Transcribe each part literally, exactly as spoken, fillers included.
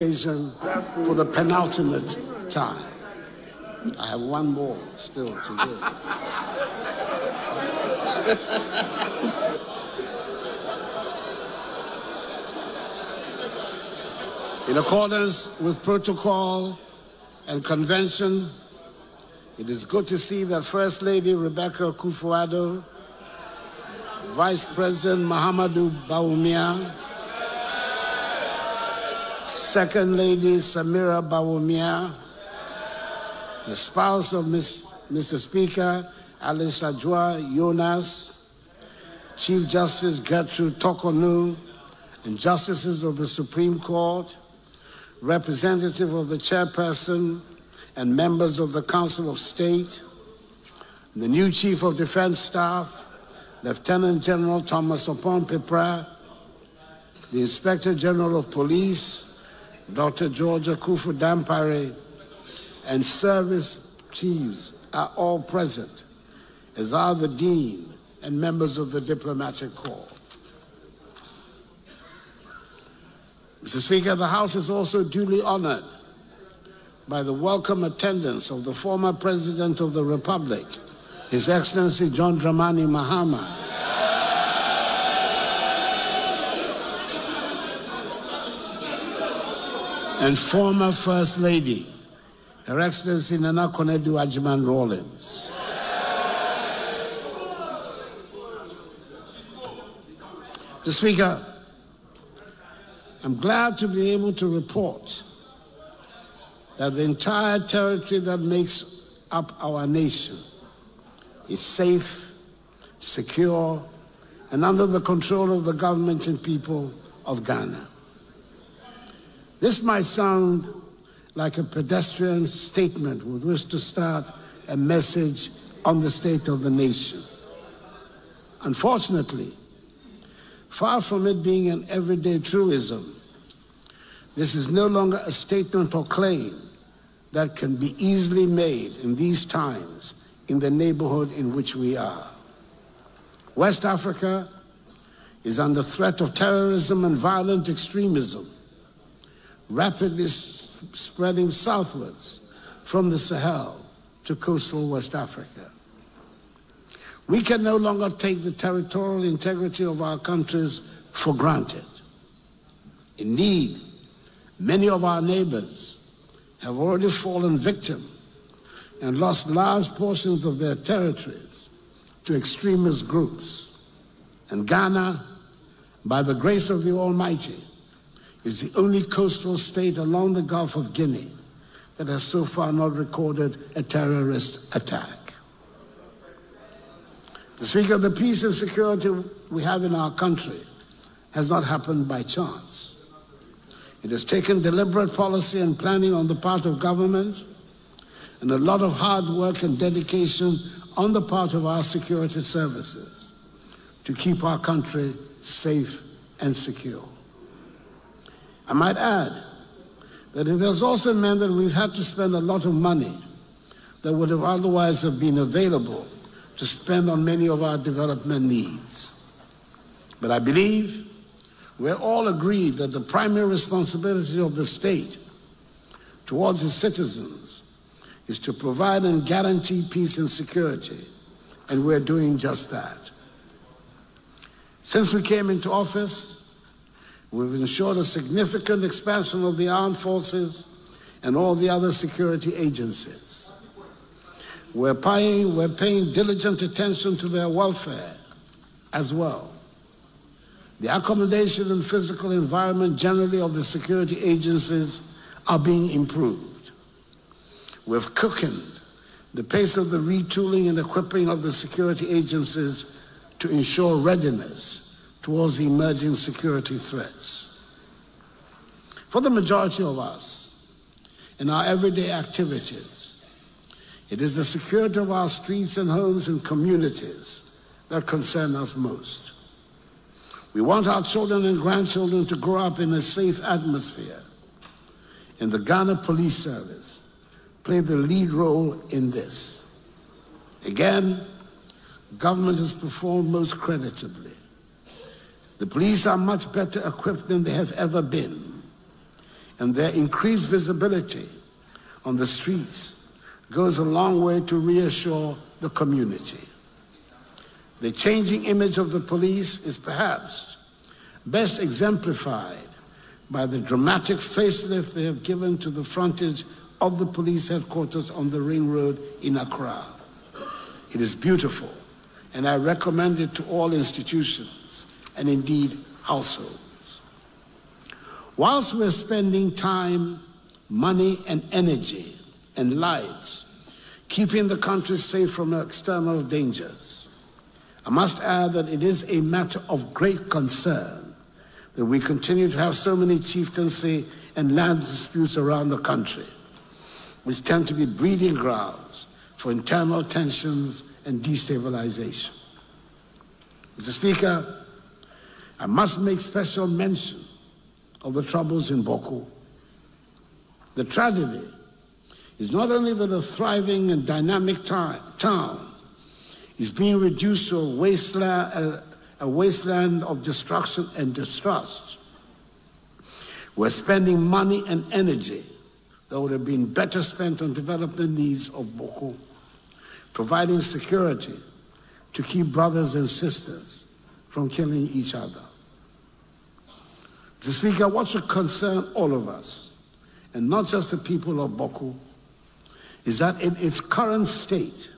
For the penultimate time. I have one more still to do. In accordance with protocol and convention, it is good to see that First Lady Rebecca Akufo-Addo, Vice President Mohamedou Bawumia, Second Lady Samira Bawumia, the spouse of Miz, Mister Speaker, Alice Adjoa Jonas, Chief Justice Gertrude Tokonu, and Justices of the Supreme Court, representative of the Chairperson and members of the Council of State, the new Chief of Defense Staff, Lieutenant General Thomas Opon-Pepra, the Inspector General of Police, Doctor Georgia Kufu Dampare, and service chiefs are all present, as are the Dean and members of the Diplomatic Corps. Mister Speaker, the House is also duly honored by the welcome attendance of the former President of the Republic, His Excellency John Dramani Mahama, and former First Lady, Her Excellency Nana Konadu Agyeman Rawlings. Mister Speaker, I'm glad to be able to report that the entire territory that makes up our nation is safe, secure, and under the control of the government and people of Ghana. This might sound like a pedestrian statement with which to start a message on the state of the nation. Unfortunately, far from it being an everyday truism, this is no longer a statement or claim that can be easily made in these times in the neighborhood in which we are. West Africa is under threat of terrorism and violent extremism, rapidly spreading southwards from the Sahel to coastal West Africa. We can no longer take the territorial integrity of our countries for granted. Indeed, many of our neighbors have already fallen victim and lost large portions of their territories to extremist groups. And Ghana, by the grace of the Almighty, is the only coastal state along the Gulf of Guinea that has so far not recorded a terrorist attack. To speak of the peace and security we have in our country has not happened by chance. It has taken deliberate policy and planning on the part of government and a lot of hard work and dedication on the part of our security services to keep our country safe and secure. I might add that it has also meant that we've had to spend a lot of money that would have otherwise have been available to spend on many of our development needs. But I believe we're all agreed that the primary responsibility of the state towards its citizens is to provide and guarantee peace and security, and we're doing just that. Since we came into office, we've ensured a significant expansion of the armed forces and all the other security agencies. We're paying, we're paying diligent attention to their welfare as well. The accommodation and physical environment generally of the security agencies are being improved. We've quickened the pace of the retooling and equipping of the security agencies to ensure readiness towards emerging security threats. For the majority of us, in our everyday activities, it is the security of our streets and homes and communities that concern us most. We want our children and grandchildren to grow up in a safe atmosphere, and the Ghana Police Service played the lead role in this. Again, government has performed most creditably. The police are much better equipped than they have ever been. and their increased visibility on the streets goes a long way to reassure the community. The changing image of the police is perhaps best exemplified by the dramatic facelift they have given to the frontage of the police headquarters on the Ring Road in Accra. It is beautiful, and I recommend it to all institutions and indeed households. Whilst we're spending time, money and energy and lives keeping the country safe from external dangers, I must add that it is a matter of great concern that we continue to have so many chieftaincy and land disputes around the country, which tend to be breeding grounds for internal tensions and destabilization. Mister Speaker, I must make special mention of the troubles in Boko. The tragedy is not only that a thriving and dynamic town is being reduced to a wasteland, a, a wasteland of destruction and distrust. We're spending money and energy that would have been better spent on development needs of Boko, providing security to keep brothers and sisters from killing each other. Mister Speaker, what should concern all of us, and not just the people of Boko, is that in its current state,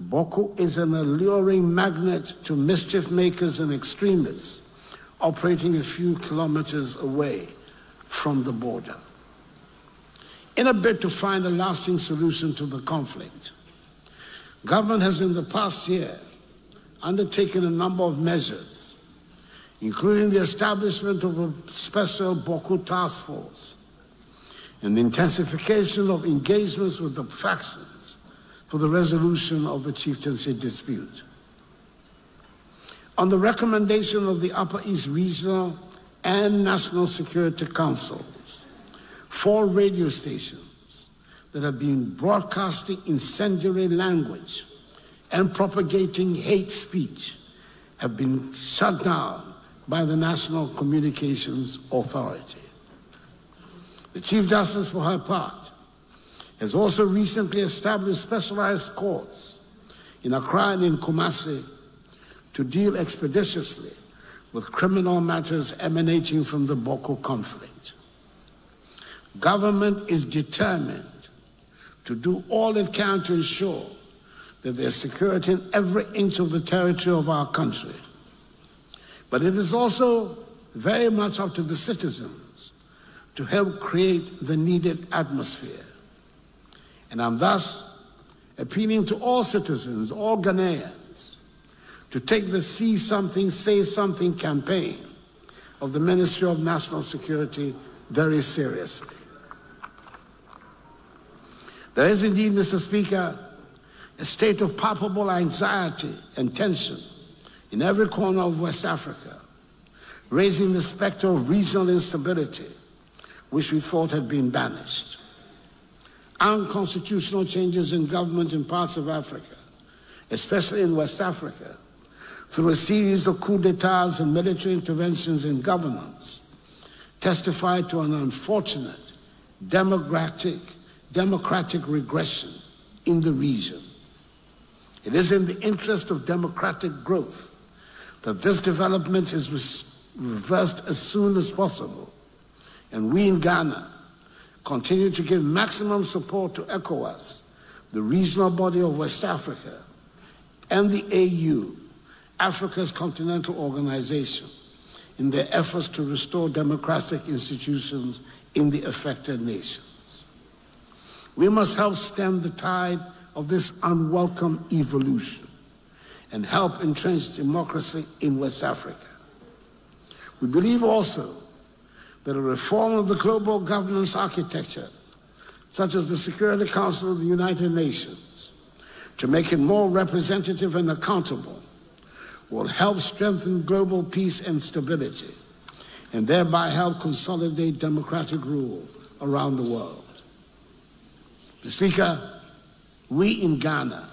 Boko is an alluring magnet to mischief makers and extremists operating a few kilometers away from the border. In a bid to find a lasting solution to the conflict, government has in the past year undertaken a number of measures, including the establishment of a special Boko task force, and the intensification of engagements with the factions for the resolution of the chieftaincy dispute. On the recommendation of the Upper East Regional and National Security Councils, four radio stations that have been broadcasting incendiary language and propagating hate speech have been shut down by the National Communications Authority. The Chief Justice, for her part, has also recently established specialized courts in Accra and in Kumasi to deal expeditiously with criminal matters emanating from the Boko conflict. Government is determined to do all it can to ensure that there's security in every inch of the territory of our country. But it is also very much up to the citizens to help create the needed atmosphere. And I'm thus appealing to all citizens, all Ghanaians, to take the See Something, Say Something campaign of the Ministry of National Security very seriously. There is indeed, Mister Speaker, a state of palpable anxiety and tension in every corner of West Africa, raising the specter of regional instability, which we thought had been banished. Unconstitutional changes in government in parts of Africa, especially in West Africa, through a series of coups d'etats and military interventions in governance, testify to an unfortunate democratic, democratic regression in the region. It is in the interest of democratic growth that this development is reversed as soon as possible, and we in Ghana continue to give maximum support to ECOWAS, the regional body of West Africa, and the A U, Africa's Continental Organization, in their efforts to restore democratic institutions in the affected nations. We must help stem the tide of this unwelcome evolution and help entrench democracy in West Africa. We believe also that a reform of the global governance architecture, such as the Security Council of the United Nations, to make it more representative and accountable, will help strengthen global peace and stability, and thereby help consolidate democratic rule around the world. Mister Speaker, we in Ghana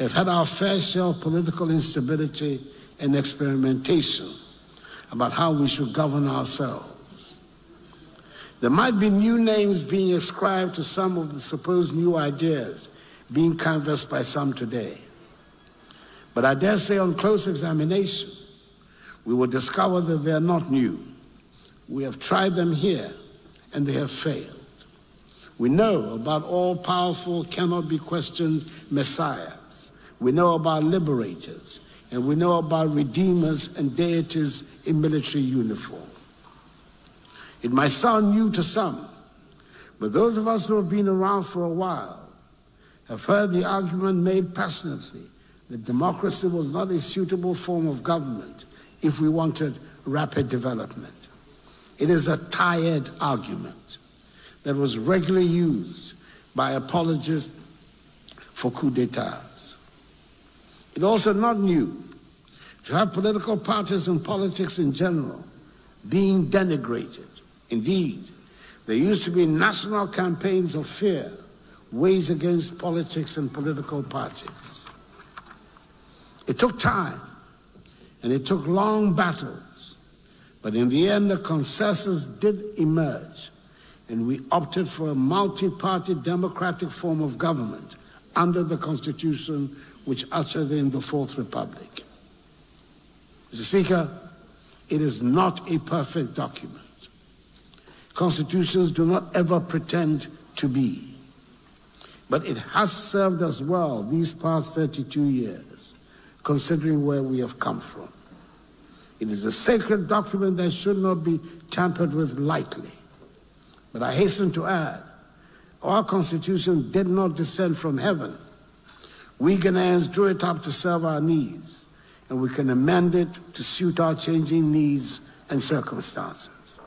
have had our fair share of political instability and experimentation about how we should govern ourselves. There might be new names being ascribed to some of the supposed new ideas being canvassed by some today. But I dare say on close examination, we will discover that they are not new. We have tried them here, and they have failed. We know about all-powerful, cannot-be-questioned messiahs. We know about liberators, and we know about redeemers and deities in military uniform. It might sound new to some, but those of us who have been around for a while have heard the argument made passionately that democracy was not a suitable form of government if we wanted rapid development. It is a tired argument that was regularly used by apologists for coup d'etats. It's also not new to have political parties and politics in general being denigrated. Indeed, there used to be national campaigns of fear waged against politics and political parties. It took time, and it took long battles, but in the end, a consensus did emerge, and we opted for a multi-party democratic form of government under the Constitution which ushered in the Fourth Republic. Mister Speaker, it is not a perfect document. Constitutions do not ever pretend to be. But it has served us well these past thirty-two years, considering where we have come from. It is a sacred document that should not be tampered with lightly. But I hasten to add, our Constitution did not descend from heaven. We Ghanaians drew it up to serve our needs, and we can amend it to suit our changing needs and circumstances.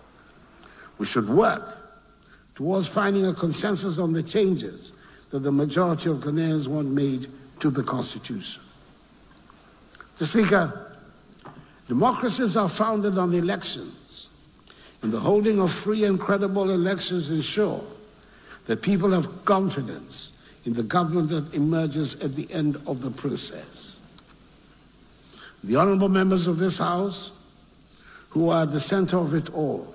We should work towards finding a consensus on the changes that the majority of Ghanaians want made to the Constitution. Mister Speaker, democracies are founded on elections, and the holding of free and credible elections ensure that people have confidence in the government that emerges at the end of the process. The honorable members of this House, who are at the center of it all,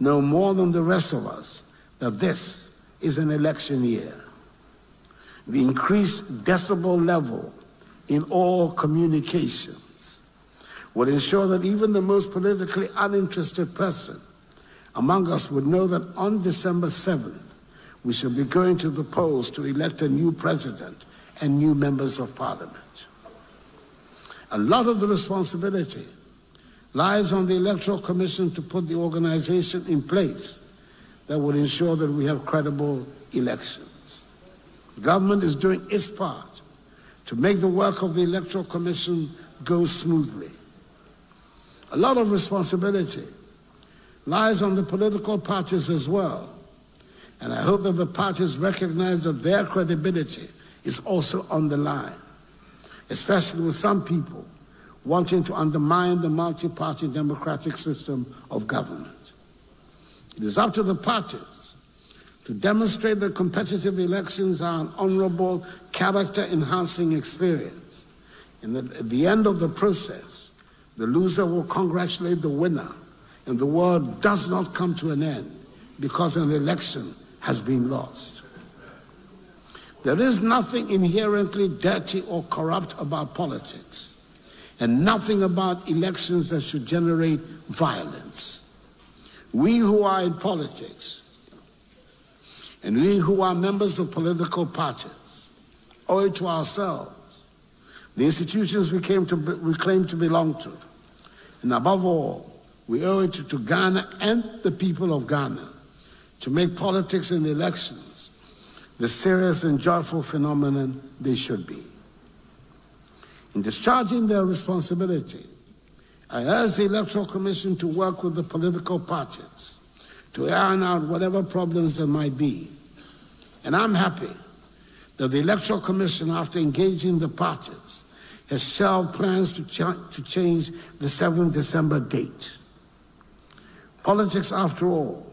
know more than the rest of us that this is an election year. The increased decibel level in all communications would ensure that even the most politically uninterested person among us would know that on December seventh, we shall be going to the polls to elect a new president and new members of parliament. A lot of the responsibility lies on the Electoral Commission to put the organization in place that will ensure that we have credible elections. The government is doing its part to make the work of the Electoral Commission go smoothly. A lot of responsibility lies on the political parties as well, and I hope that the parties recognize that their credibility is also on the line, especially with some people wanting to undermine the multi-party democratic system of government. It is up to the parties to demonstrate that competitive elections are an honorable, character-enhancing experience, and that at the end of the process, the loser will congratulate the winner, and the world does not come to an end because an election has been lost. There is nothing inherently dirty or corrupt about politics, and nothing about elections that should generate violence. We who are in politics, and we who are members of political parties, owe it to ourselves, the institutions we, came to, we claim to belong to, and above all, we owe it to, to Ghana and the people of Ghana to make politics and elections the serious and joyful phenomenon they should be. In discharging their responsibility, I urge the Electoral Commission to work with the political parties to iron out whatever problems there might be. And I'm happy that the Electoral Commission, after engaging the parties, has shelved plans to, ch to change the seventh of December date. Politics, after all,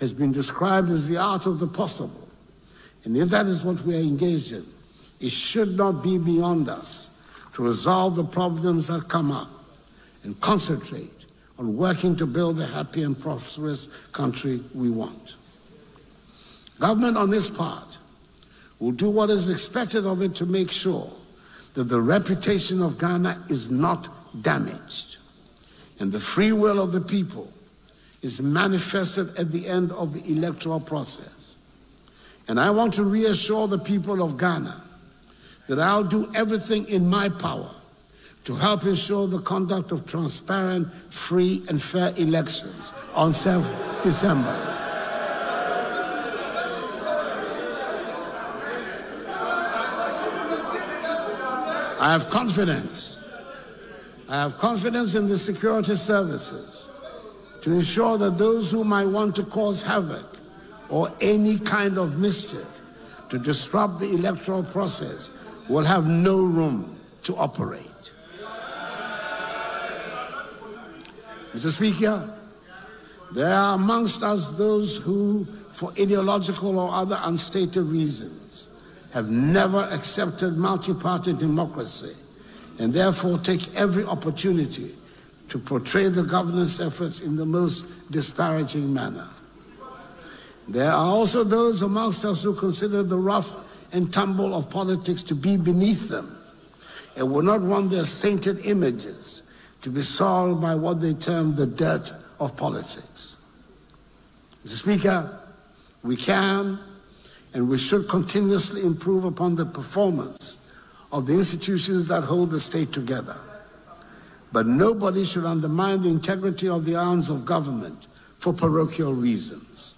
has been described as the art of the possible. And if that is what we are engaged in, it should not be beyond us to resolve the problems that come up and concentrate on working to build the happy and prosperous country we want. Government, on its part, will do what is expected of it to make sure that the reputation of Ghana is not damaged, and the free will of the people is manifested at the end of the electoral process. And I want to reassure the people of Ghana that I'll do everything in my power to help ensure the conduct of transparent, free, and fair elections on the seventh of December. I have confidence. I have confidence in the security services to ensure that those who might want to cause havoc or any kind of mischief to disrupt the electoral process will have no room to operate. Mister Speaker, there are amongst us those who, for ideological or other unstated reasons, have never accepted multi-party democracy and therefore take every opportunity to portray the governance efforts in the most disparaging manner. There are also those amongst us who consider the rough and tumble of politics to be beneath them and will not want their sainted images to be soiled by what they term the dirt of politics. Mister Speaker, we can and we should continuously improve upon the performance of the institutions that hold the state together. But nobody should undermine the integrity of the arms of government for parochial reasons.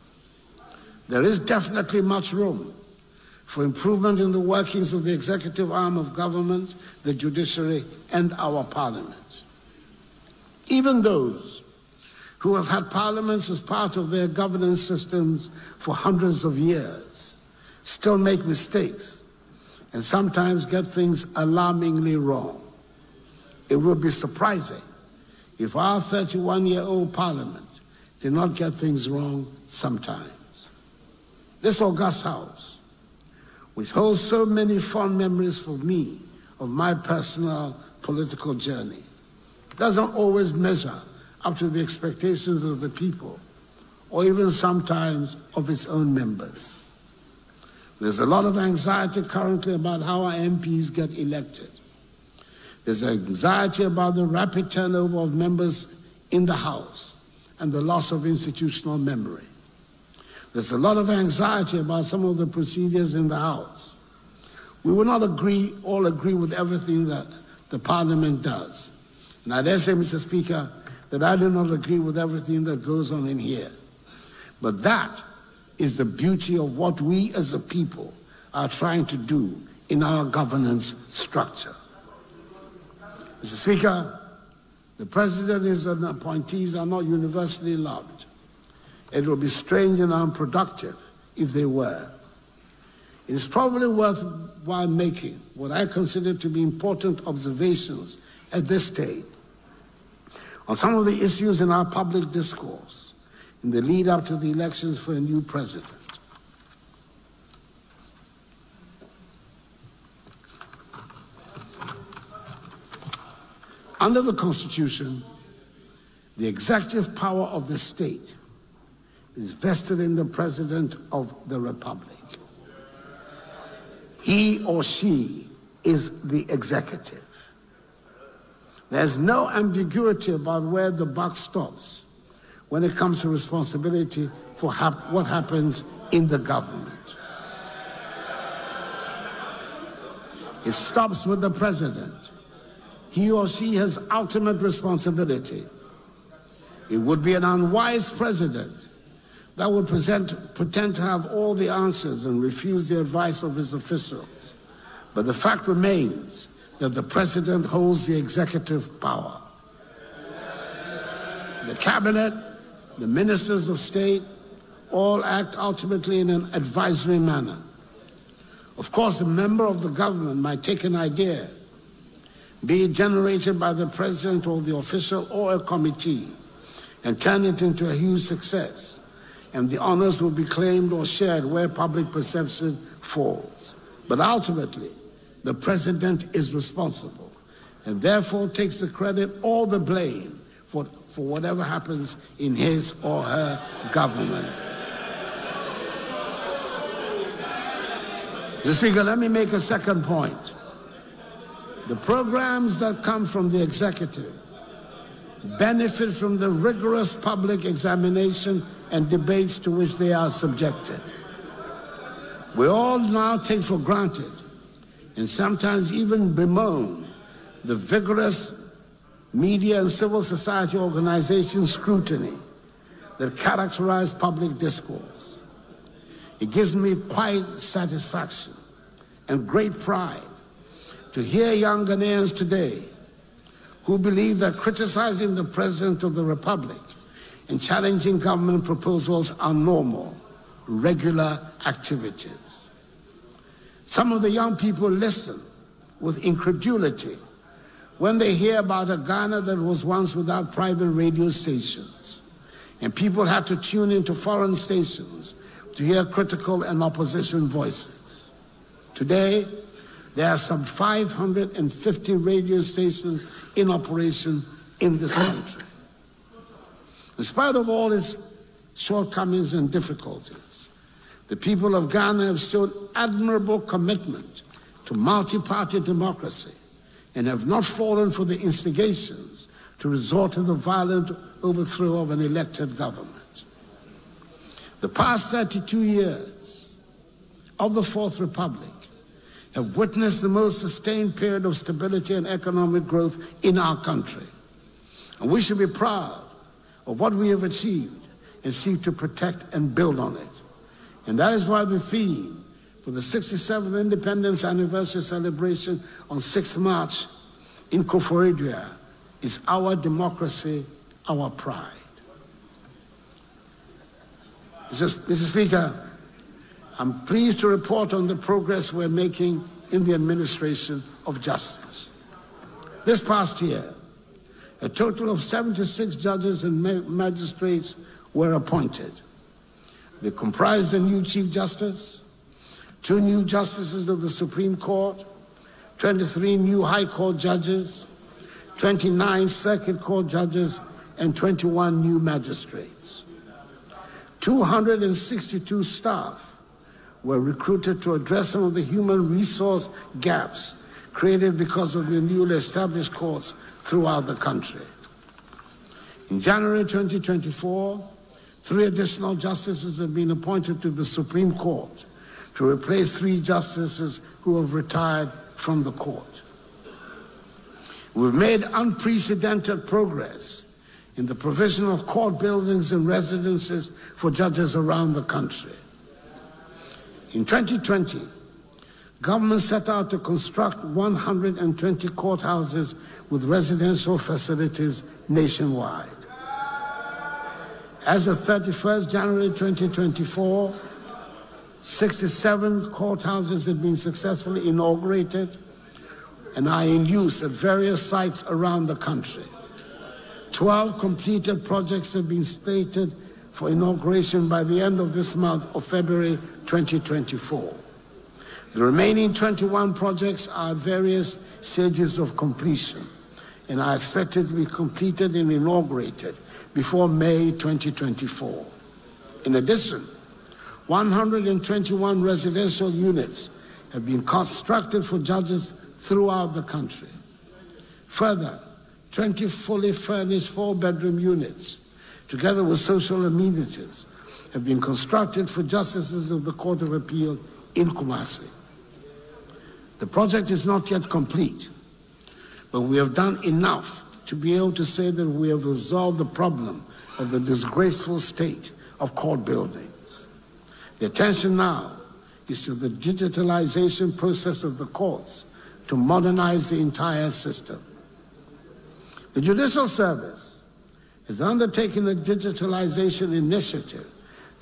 There is definitely much room for improvement in the workings of the executive arm of government, the judiciary, and our parliament. Even those who have had parliaments as part of their governance systems for hundreds of years still make mistakes and sometimes get things alarmingly wrong. It would be surprising if our thirty-one-year-old parliament did not get things wrong sometimes. This august house, which holds so many fond memories for me of my personal political journey, does not always measure up to the expectations of the people or even sometimes of its own members. There's a lot of anxiety currently about how our M Ps get elected. There's anxiety about the rapid turnover of members in the House and the loss of institutional memory. There's a lot of anxiety about some of the procedures in the House. We will not agree, all agree with everything that the Parliament does. And I dare say, Mister Speaker, that I do not agree with everything that goes on in here. But that is the beauty of what we as a people are trying to do in our governance structure. Mister Speaker, the President and appointees are not universally loved. It would be strange and unproductive if they were. It is probably worthwhile making what I consider to be important observations at this stage on some of the issues in our public discourse in the lead up to the elections for a new president. Under the Constitution, the executive power of the state is vested in the President of the Republic. He or she is the executive. There's no ambiguity about where the buck stops when it comes to responsibility for hap what happens in the government. It stops with the President. He or she has ultimate responsibility. It would be an unwise President that would present, pretend to have all the answers and refuse the advice of his officials. But the fact remains that the President holds the executive power. The Cabinet, the Ministers of State, all act ultimately in an advisory manner. Of course, a member of the government might take an idea, be it generated by the President or the official or a committee, and turn it into a huge success, and the honors will be claimed or shared where public perception falls. But ultimately, the President is responsible and therefore takes the credit or the blame for, for whatever happens in his or her government. Mister Speaker, let me make a second point. The programs that come from the executive benefit from the rigorous public examination and debates to which they are subjected. We all now take for granted, and sometimes even bemoan, the vigorous media and civil society organization scrutiny that characterizes public discourse. It gives me quite satisfaction and great pride to hear young Ghanaians today who believe that criticizing the President of the Republic and challenging government proposals are normal, regular activities. Some of the young people listen with incredulity when they hear about a Ghana that was once without private radio stations, and people had to tune into foreign stations to hear critical and opposition voices. Today, there are some five hundred fifty radio stations in operation in this country. In spite of all its shortcomings and difficulties, the people of Ghana have shown admirable commitment to multi-party democracy and have not fallen for the instigations to resort to the violent overthrow of an elected government. The past thirty-two years of the Fourth Republic have witnessed the most sustained period of stability and economic growth in our country. And we should be proud of what we have achieved and seek to protect and build on it. And that is why the theme for the sixty-seventh Independence Anniversary celebration on sixth of March in Akrodea is Our Democracy, Our Pride. Mister Speaker, I'm pleased to report on the progress we're making in the administration of justice. This past year, a total of seventy-six judges and magistrates were appointed. They comprised the new Chief Justice, two new Justices of the Supreme Court, twenty-three new High Court judges, twenty-nine Circuit Court judges, and twenty-one new magistrates. two hundred sixty-two staff were recruited to address some of the human resource gaps created because of the newly established courts throughout the country. In January twenty twenty-four, three additional justices have been appointed to the Supreme Court to replace three justices who have retired from the court. We've made unprecedented progress in the provision of court buildings and residences for judges around the country. In twenty twenty, government set out to construct one hundred twenty courthouses with residential facilities nationwide. As of thirty-first of January twenty twenty-four, sixty-seven courthouses have been successfully inaugurated and are in use at various sites around the country. twelve completed projects have been stated for inauguration by the end of this month of February twenty twenty-four. The remaining twenty-one projects are at various stages of completion and are expected to be completed and inaugurated before May twenty twenty-four. In addition, one hundred twenty-one residential units have been constructed for judges throughout the country. Further, twenty fully furnished four-bedroom units together with social amenities, have been constructed for justices of the Court of Appeal in Kumasi. The project is not yet complete, but we have done enough to be able to say that we have resolved the problem of the disgraceful state of court buildings. The attention now is to the digitalization process of the courts to modernize the entire system. The Judicial Service has undertaken a digitalization initiative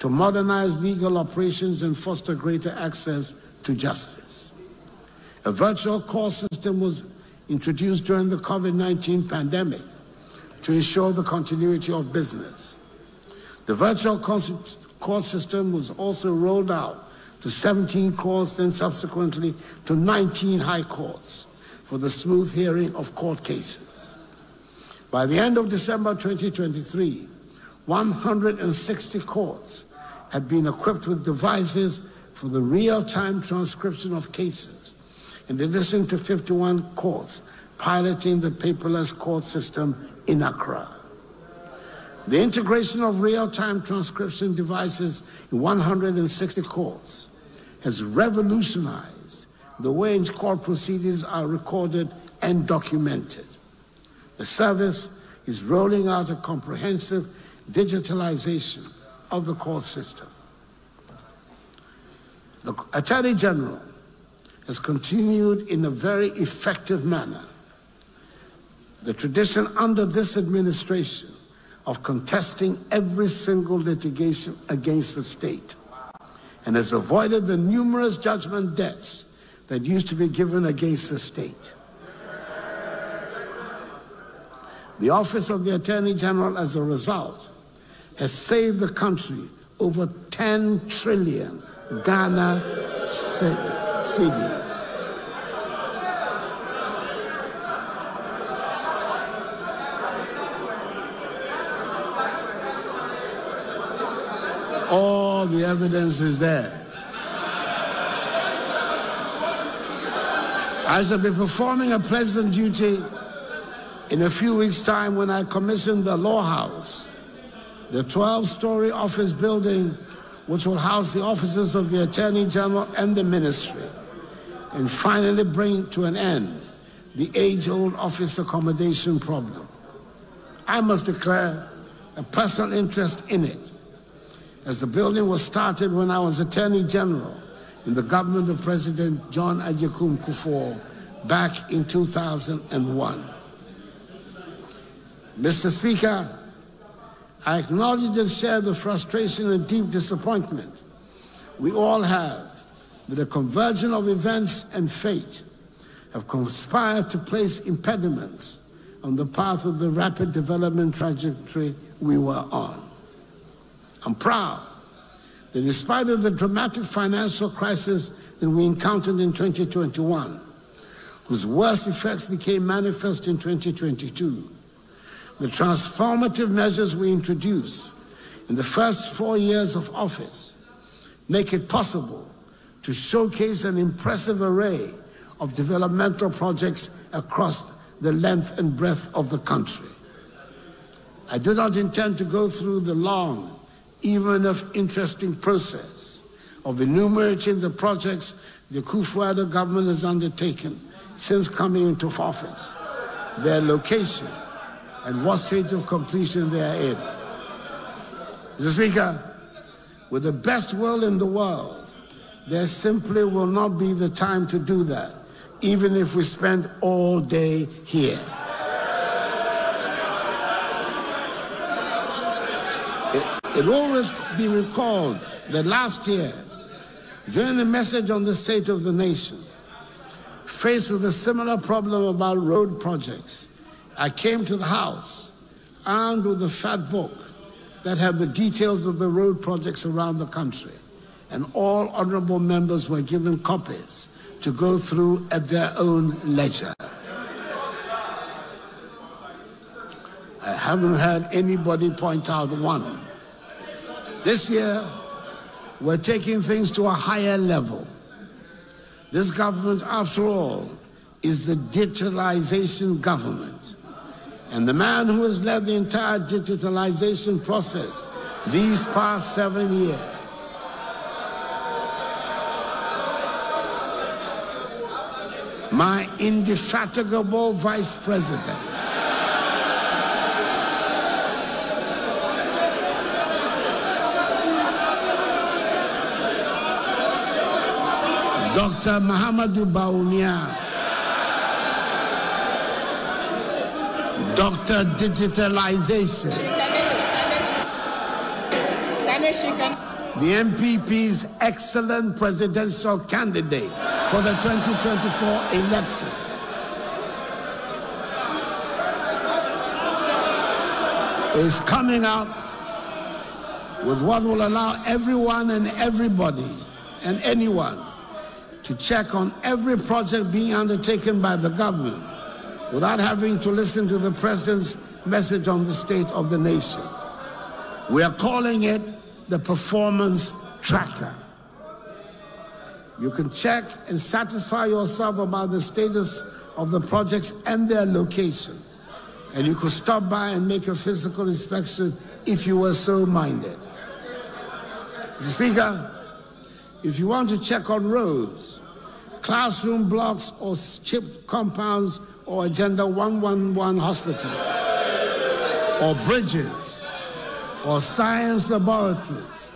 to modernize legal operations and foster greater access to justice. A virtual court system was introduced during the COVID nineteen pandemic to ensure the continuity of business. The virtual court system was also rolled out to seventeen courts and subsequently to nineteen high courts for the smooth hearing of court cases. By the end of December twenty twenty-three, one hundred sixty courts had been equipped with devices for the real-time transcription of cases, in addition to fifty-one courts piloting the paperless court system in Accra. The integration of real-time transcription devices in one hundred sixty courts has revolutionized the way in which court proceedings are recorded and documented. The service is rolling out a comprehensive digitalization of the court system. The Attorney General has continued in a very effective manner the tradition under this administration of contesting every single litigation against the state, and has avoided the numerous judgment debts that used to be given against the state. The Office of the Attorney General, as a result, has saved the country over ten trillion Ghana cedis. All the evidence is there. I shall be performing a pleasant duty in a few weeks' time when I commission the Law House, the twelve-story office building which will house the offices of the Attorney General and the Ministry, and finally bring to an end the age-old office accommodation problem. I must declare a personal interest in it, as the building was started when I was Attorney General in the government of President John Ajakum Kufuor back in two thousand one. Mister Speaker, I acknowledge and share the frustration and deep disappointment we all have that a convergence of events and fate have conspired to place impediments on the path of the rapid development trajectory we were on. I'm proud that despite of the dramatic financial crisis that we encountered in twenty twenty-one, whose worst effects became manifest in twenty twenty-two, the transformative measures we introduced in the first four years of office make it possible to showcase an impressive array of developmental projects across the length and breadth of the country. I do not intend to go through the long, even of interesting process of enumerating the projects the Kufuor government has undertaken since coming into office, their location, and what stage of completion they are in. Mister Speaker, with the best will in the world, there simply will not be the time to do that, even if we spend all day here. It will be recalled that last year, during a message on the state of the nation, faced with a similar problem about road projects, I came to the House armed with a fat book that had the details of the road projects around the country, and all honorable members were given copies to go through at their own leisure. I haven't heard anybody point out one. This year, we're taking things to a higher level. This government, after all, is the digitalization government. And the man who has led the entire digitalization process these past seven years my indefatigable Vice President, Doctor Mohamedou Bawumia, Doctor Digitalization, the M P P's excellent presidential candidate for the twenty twenty-four election, is coming up with what will allow everyone and everybody and anyone to check on every project being undertaken by the government without having to listen to the President's message on the state of the nation. We are calling it the performance tracker. You can check and satisfy yourself about the status of the projects and their location. And you could stop by and make a physical inspection if you were so minded. Mister Speaker, if you want to check on roads, classroom blocks or chip compounds or Agenda one one one hospitals or bridges or science laboratories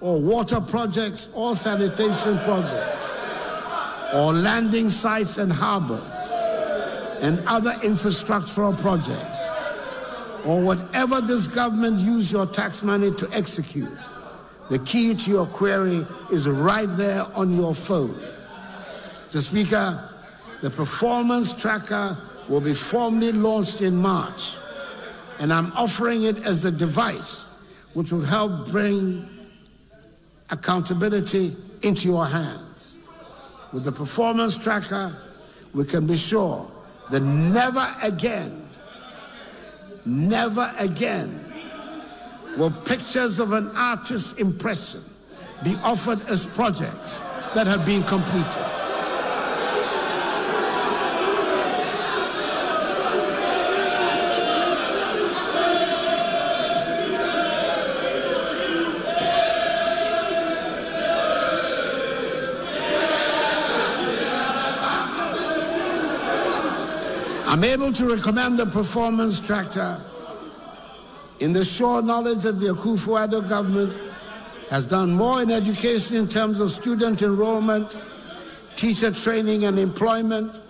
or water projects or sanitation projects or landing sites and harbors and other infrastructural projects or whatever this government uses your tax money to execute, the key to your query is right there on your phone. Mister Speaker, the performance tracker will be formally launched in March, and I'm offering it as the device which will help bring accountability into your hands. With the performance tracker, we can be sure that never again, never again will pictures of an artist's impression be offered as projects that have been completed. I'm able to recommend the performance tracker in the sure knowledge that the Akufo-Addo government has done more in education in terms of student enrollment, teacher training and employment,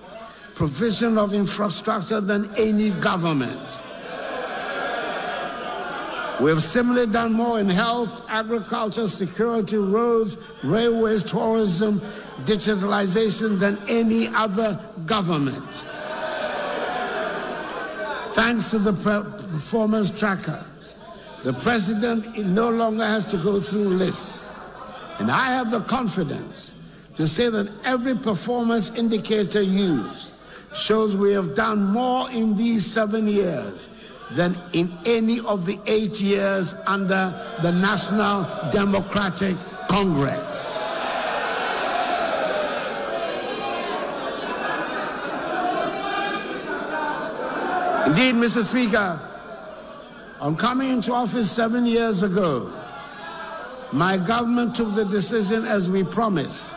provision of infrastructure than any government. We have similarly done more in health, agriculture, security, roads, railways, tourism, digitalization than any other government. Thanks to the performance tracker, the President no longer has to go through lists. And I have the confidence to say that every performance indicator used shows we have done more in these seven years than in any of the eight years under the National Democratic Congress. Indeed, Mister Speaker, on coming into office seven years ago, my government took the decision, as we promised,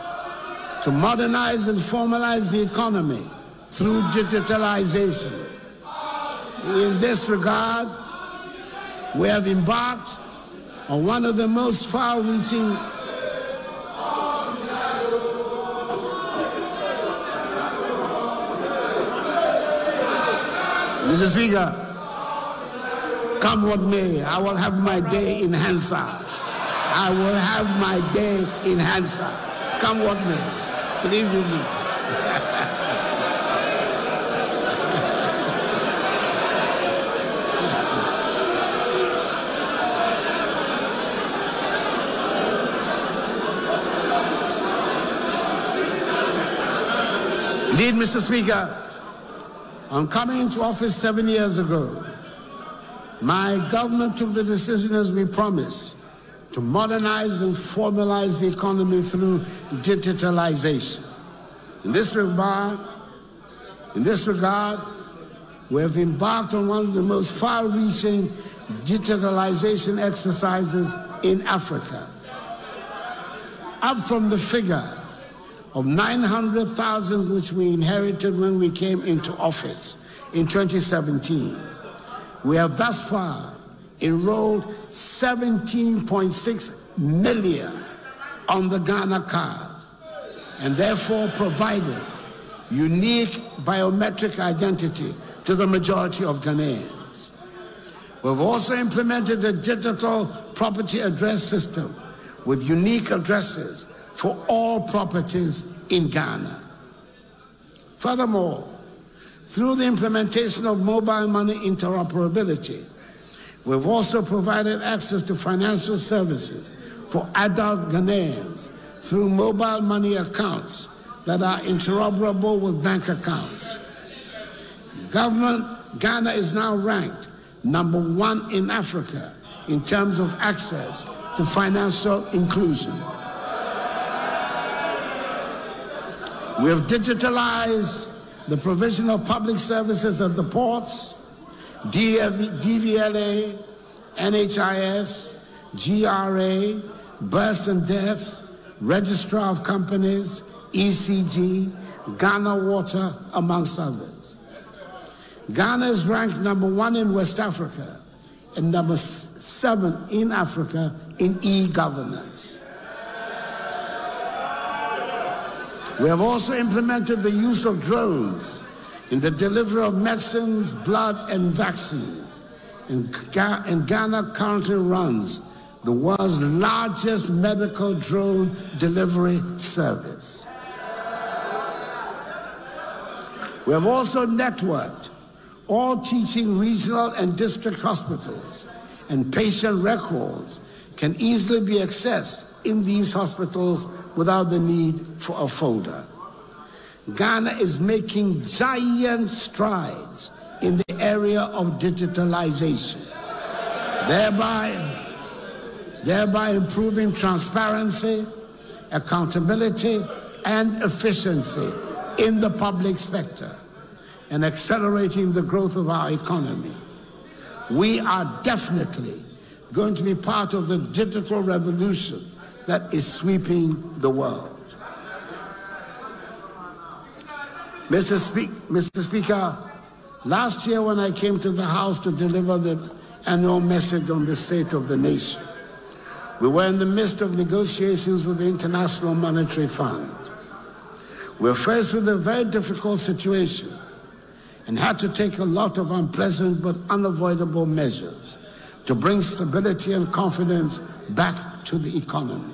to modernize and formalize the economy through digitalization. In this regard, we have embarked on one of the most far-reaching Mister Speaker, come what may, I will have my day in Hansard. I will have my day in Hansard. Come what may. Believe you me. Indeed, Mister Speaker, on coming into office seven years ago, my government took the decision, as we promised, to modernize and formalize the economy through digitalization. In this regard, in this regard, we have embarked on one of the most far-reaching digitalization exercises in Africa. Up from the figure of nine hundred thousand which we inherited when we came into office in twenty seventeen. We have thus far enrolled seventeen point six million on the Ghana card and therefore provided unique biometric identity to the majority of Ghanaians. We've also implemented a digital property address system with unique addresses for all properties in Ghana. Furthermore, through the implementation of mobile money interoperability, we've also provided access to financial services for adult Ghanaians through mobile money accounts that are interoperable with bank accounts. Government Ghana is now ranked number one in Africa in terms of access to financial inclusion. We have digitalized the provision of public services at the ports, D V L A, N H I S, G R A, births and deaths, registrar of companies, E C G, Ghana Water, amongst others. Ghana is ranked number one in West Africa and number seven in Africa in e-governance. We have also implemented the use of drones in the delivery of medicines, blood, and vaccines. And Ghana currently runs the world's largest medical drone delivery service. We have also networked all teaching regional and district hospitals, and patient records can easily be accessed in these hospitals without the need for a folder. Ghana is making giant strides in the area of digitalization, thereby, thereby improving transparency, accountability, and efficiency in the public sector and accelerating the growth of our economy. We are definitely going to be part of the digital revolution that is sweeping the world. Mister Spe- Mister Speaker, last year when I came to the House to deliver the annual message on the state of the nation, we were in the midst of negotiations with the International Monetary Fund. We were faced with a very difficult situation and had to take a lot of unpleasant but unavoidable measures to bring stability and confidence back to the economy.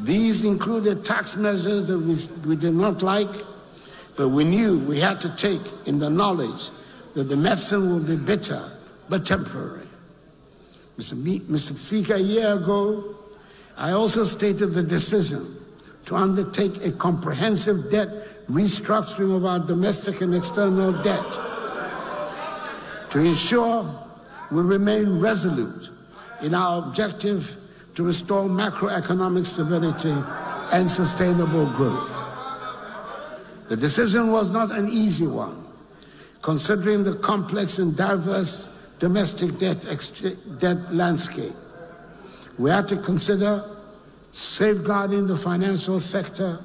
These included tax measures that we, we did not like, but we knew we had to take in the knowledge that the medicine would be bitter but temporary. Mister B, Mister Speaker, a year ago, I also stated the decision to undertake a comprehensive debt restructuring of our domestic and external debt to ensure we remain resolute in our objective to restore macroeconomic stability and sustainable growth. The decision was not an easy one, considering the complex and diverse domestic debt, debt landscape. We had to consider safeguarding the financial sector,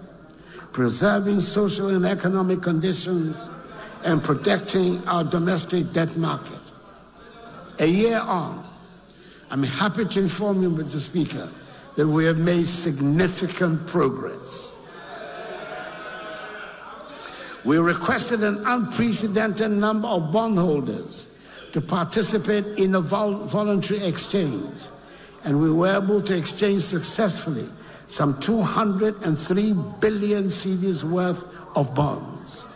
preserving social and economic conditions, and protecting our domestic debt market. A year on, I'm happy to inform you, Mister Speaker, that we have made significant progress. We requested an unprecedented number of bondholders to participate in a vol- voluntary exchange, and we were able to exchange successfully some two hundred three billion cedis worth of bonds.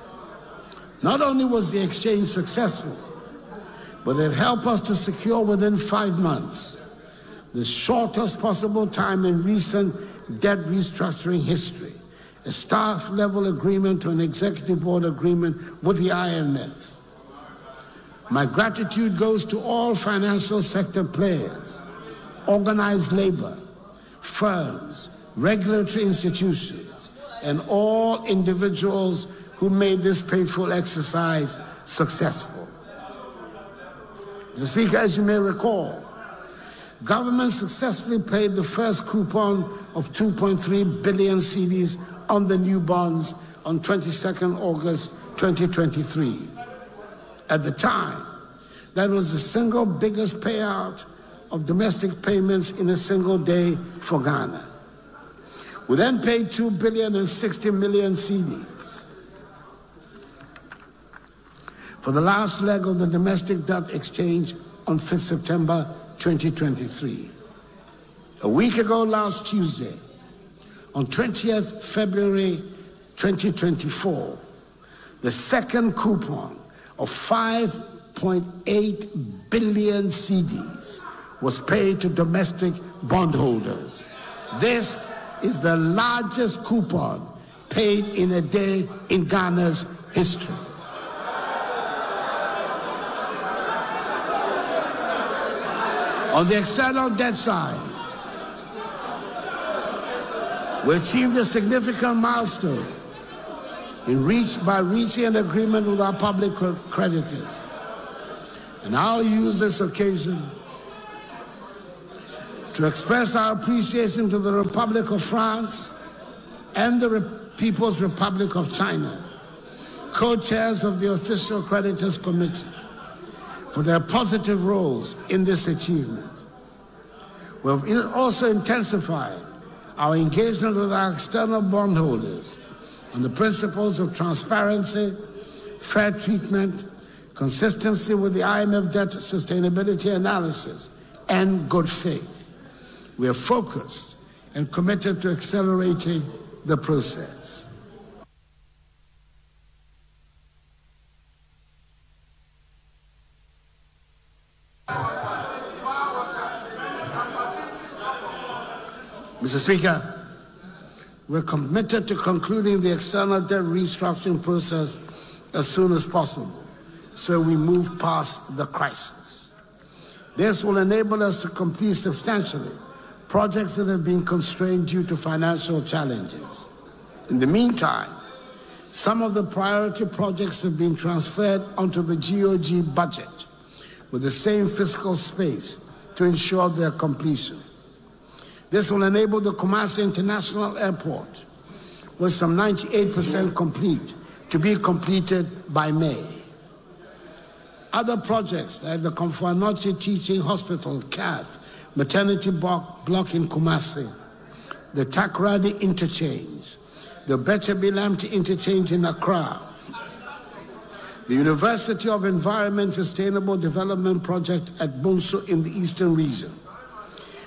Not only was the exchange successful, but it helped us to secure within five months the shortest possible time in recent debt restructuring history, a staff-level agreement to an executive board agreement with the I M F. My gratitude goes to all financial sector players, organized labor, firms, regulatory institutions, and all individuals who made this painful exercise successful. Mister Speaker, as you may recall, government successfully paid the first coupon of two point three billion cedis on the new bonds on the twenty-second of August twenty twenty-three. At the time, that was the single biggest payout of domestic payments in a single day for Ghana. We then paid two billion and sixty million cedis for the last leg of the domestic debt exchange on the fifth of September twenty twenty-three. A week ago last Tuesday, on the twentieth of February twenty twenty-four, the second coupon of five point eight billion cedis was paid to domestic bondholders. This is the largest coupon paid in a day in Ghana's history. On the external debt side, we achieved a significant milestone in reach by reaching an agreement with our public creditors. And I'll use this occasion to express our appreciation to the Republic of France and the Re- People's Republic of China, co-chairs of the Official Creditors Committee, for their positive roles in this achievement. We have also intensified our engagement with our external bondholders on the principles of transparency, fair treatment, consistency with the I M F debt sustainability analysis, and good faith. We are focused and committed to accelerating the process. Mister Speaker, we're committed to concluding the external debt restructuring process as soon as possible, so we move past the crisis. This will enable us to complete substantially projects that have been constrained due to financial challenges. In the meantime, some of the priority projects have been transferred onto the G O G budget with the same fiscal space to ensure their completion. This will enable the Kumasi International Airport, with some ninety-eight percent complete, to be completed by May. Other projects like the Komfoanochi Teaching Hospital, KATH, maternity block, block in Kumasi, the Takoradi Interchange, the Beterbi-Lamte Interchange in Accra, the University of Environment Sustainable Development Project at Bonsu in the Eastern Region,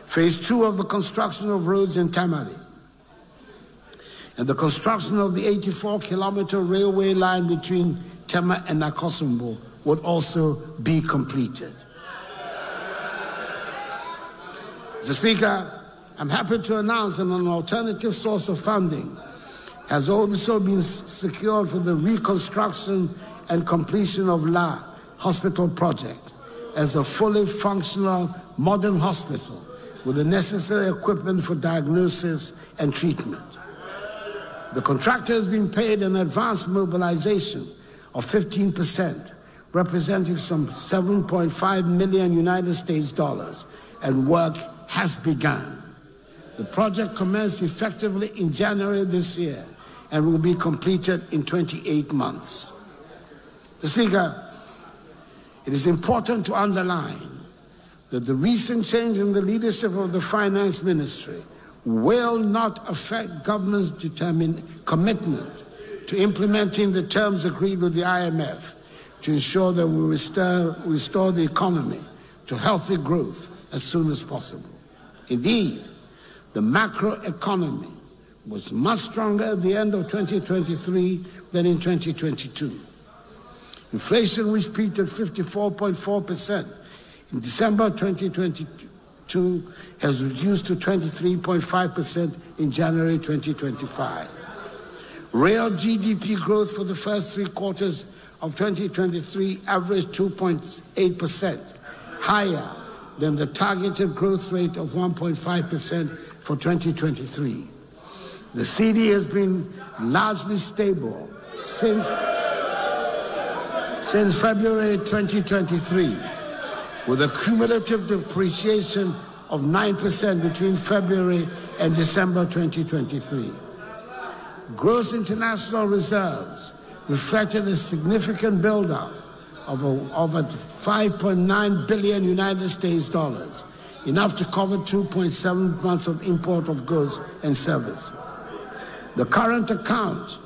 Phase two of the construction of roads in Tamale, and the construction of the eighty-four kilometer railway line between Tema and Akosombo would also be completed. Mister Speaker, I'm happy to announce that an alternative source of funding has also been secured for the reconstruction and completion of La Hospital project as a fully functional modern hospital with the necessary equipment for diagnosis and treatment. The contractor has been paid an advance mobilization of fifteen percent, representing some seven point five million United States dollars, and work has begun. The project commenced effectively in January this year and will be completed in twenty-eight months. Mister Speaker, it is important to underline that the recent change in the leadership of the Finance Ministry will not affect government's determined commitment to implementing the terms agreed with the I M F to ensure that we restore, restore the economy to healthy growth as soon as possible. Indeed, the macroeconomy was much stronger at the end of twenty twenty-three than in twenty twenty-two. Inflation, which peaked at fifty-four point four percent, in December twenty twenty-two, has reduced to twenty-three point five percent in January twenty twenty-five. Real G D P growth for the first three quarters of twenty twenty-three averaged two point eight percent, higher than the targeted growth rate of one point five percent for twenty twenty-three. The C D has been largely stable since, since February twenty twenty-three. With a cumulative depreciation of nine percent between February and December twenty twenty-three. Gross international reserves reflected a significant buildup of over five point nine billion United States dollars, enough to cover two point seven months of import of goods and services. The current account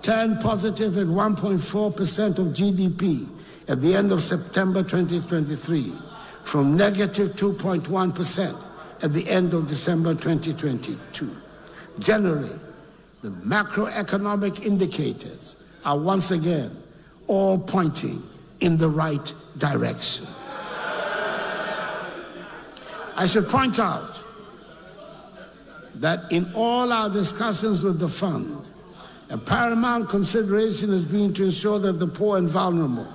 turned positive at one point four percent of G D P at the end of September twenty twenty-three, from negative two point one percent at the end of December twenty twenty-two. Generally, the macroeconomic indicators are once again all pointing in the right direction. I should point out that in all our discussions with the fund, a paramount consideration has been to ensure that the poor and vulnerable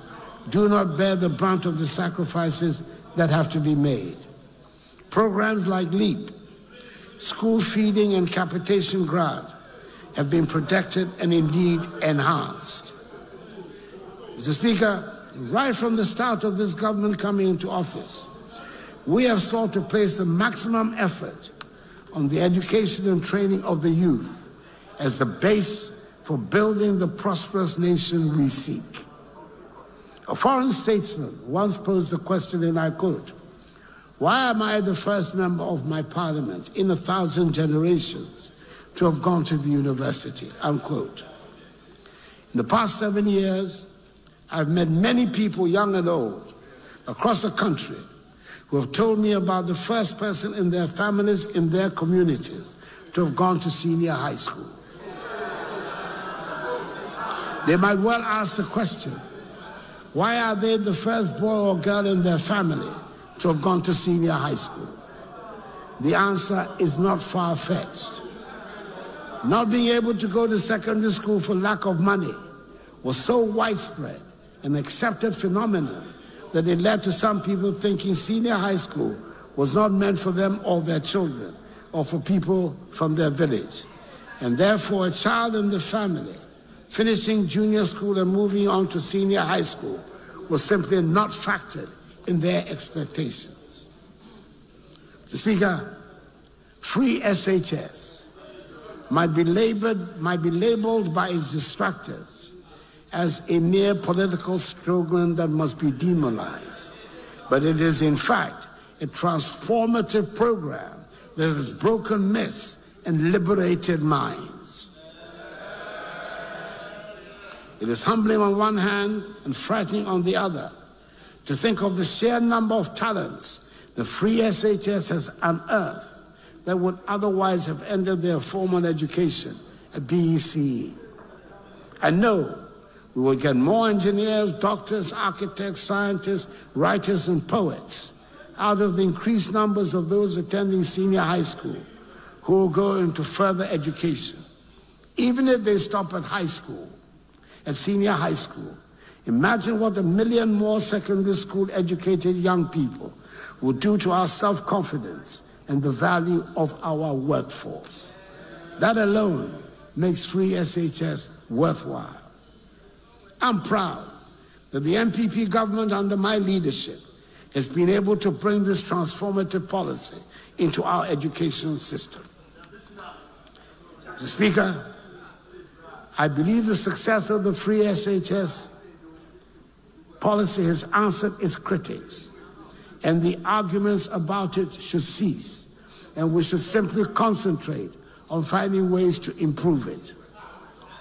do not bear the brunt of the sacrifices that have to be made. Programs like LEAP, school feeding and capitation grant have been protected and indeed enhanced. Mister Speaker, right from the start of this government coming into office, we have sought to place the maximum effort on the education and training of the youth as the base for building the prosperous nation we seek. A foreign statesman once posed the question, and I quote, "Why am I the first member of my parliament in a thousand generations to have gone to the university?" Unquote. In the past seven years, I've met many people, young and old, across the country who have told me about the first person in their families, in their communities, to have gone to senior high school. They might well ask the question, why are they the first boy or girl in their family to have gone to senior high school? The answer is not far-fetched. Not being able to go to secondary school for lack of money was so widespread an accepted phenomenon that it led to some people thinking senior high school was not meant for them or their children or for people from their village. And therefore, a child in the family finishing junior school and moving on to senior high school was simply not factored in their expectations. Mister Speaker, free S H S might be labeled, might be labeled by its detractors as a mere political slogan that must be demonized, but it is in fact a transformative program that has broken myths and liberated minds. It is humbling on one hand and frightening on the other to think of the sheer number of talents the free S H S has unearthed that would otherwise have ended their formal education at B E C E. I know we will get more engineers, doctors, architects, scientists, writers, and poets out of the increased numbers of those attending senior high school who will go into further education. Even if they stop at high school, at senior high school, imagine what a million more secondary school educated young people will do to our self-confidence and the value of our workforce. That alone makes free S H S worthwhile. I'm proud that the M P P government under my leadership has been able to bring this transformative policy into our education system. Mister Speaker, I believe the success of the free S H S policy has answered its critics, and the arguments about it should cease, and we should simply concentrate on finding ways to improve it.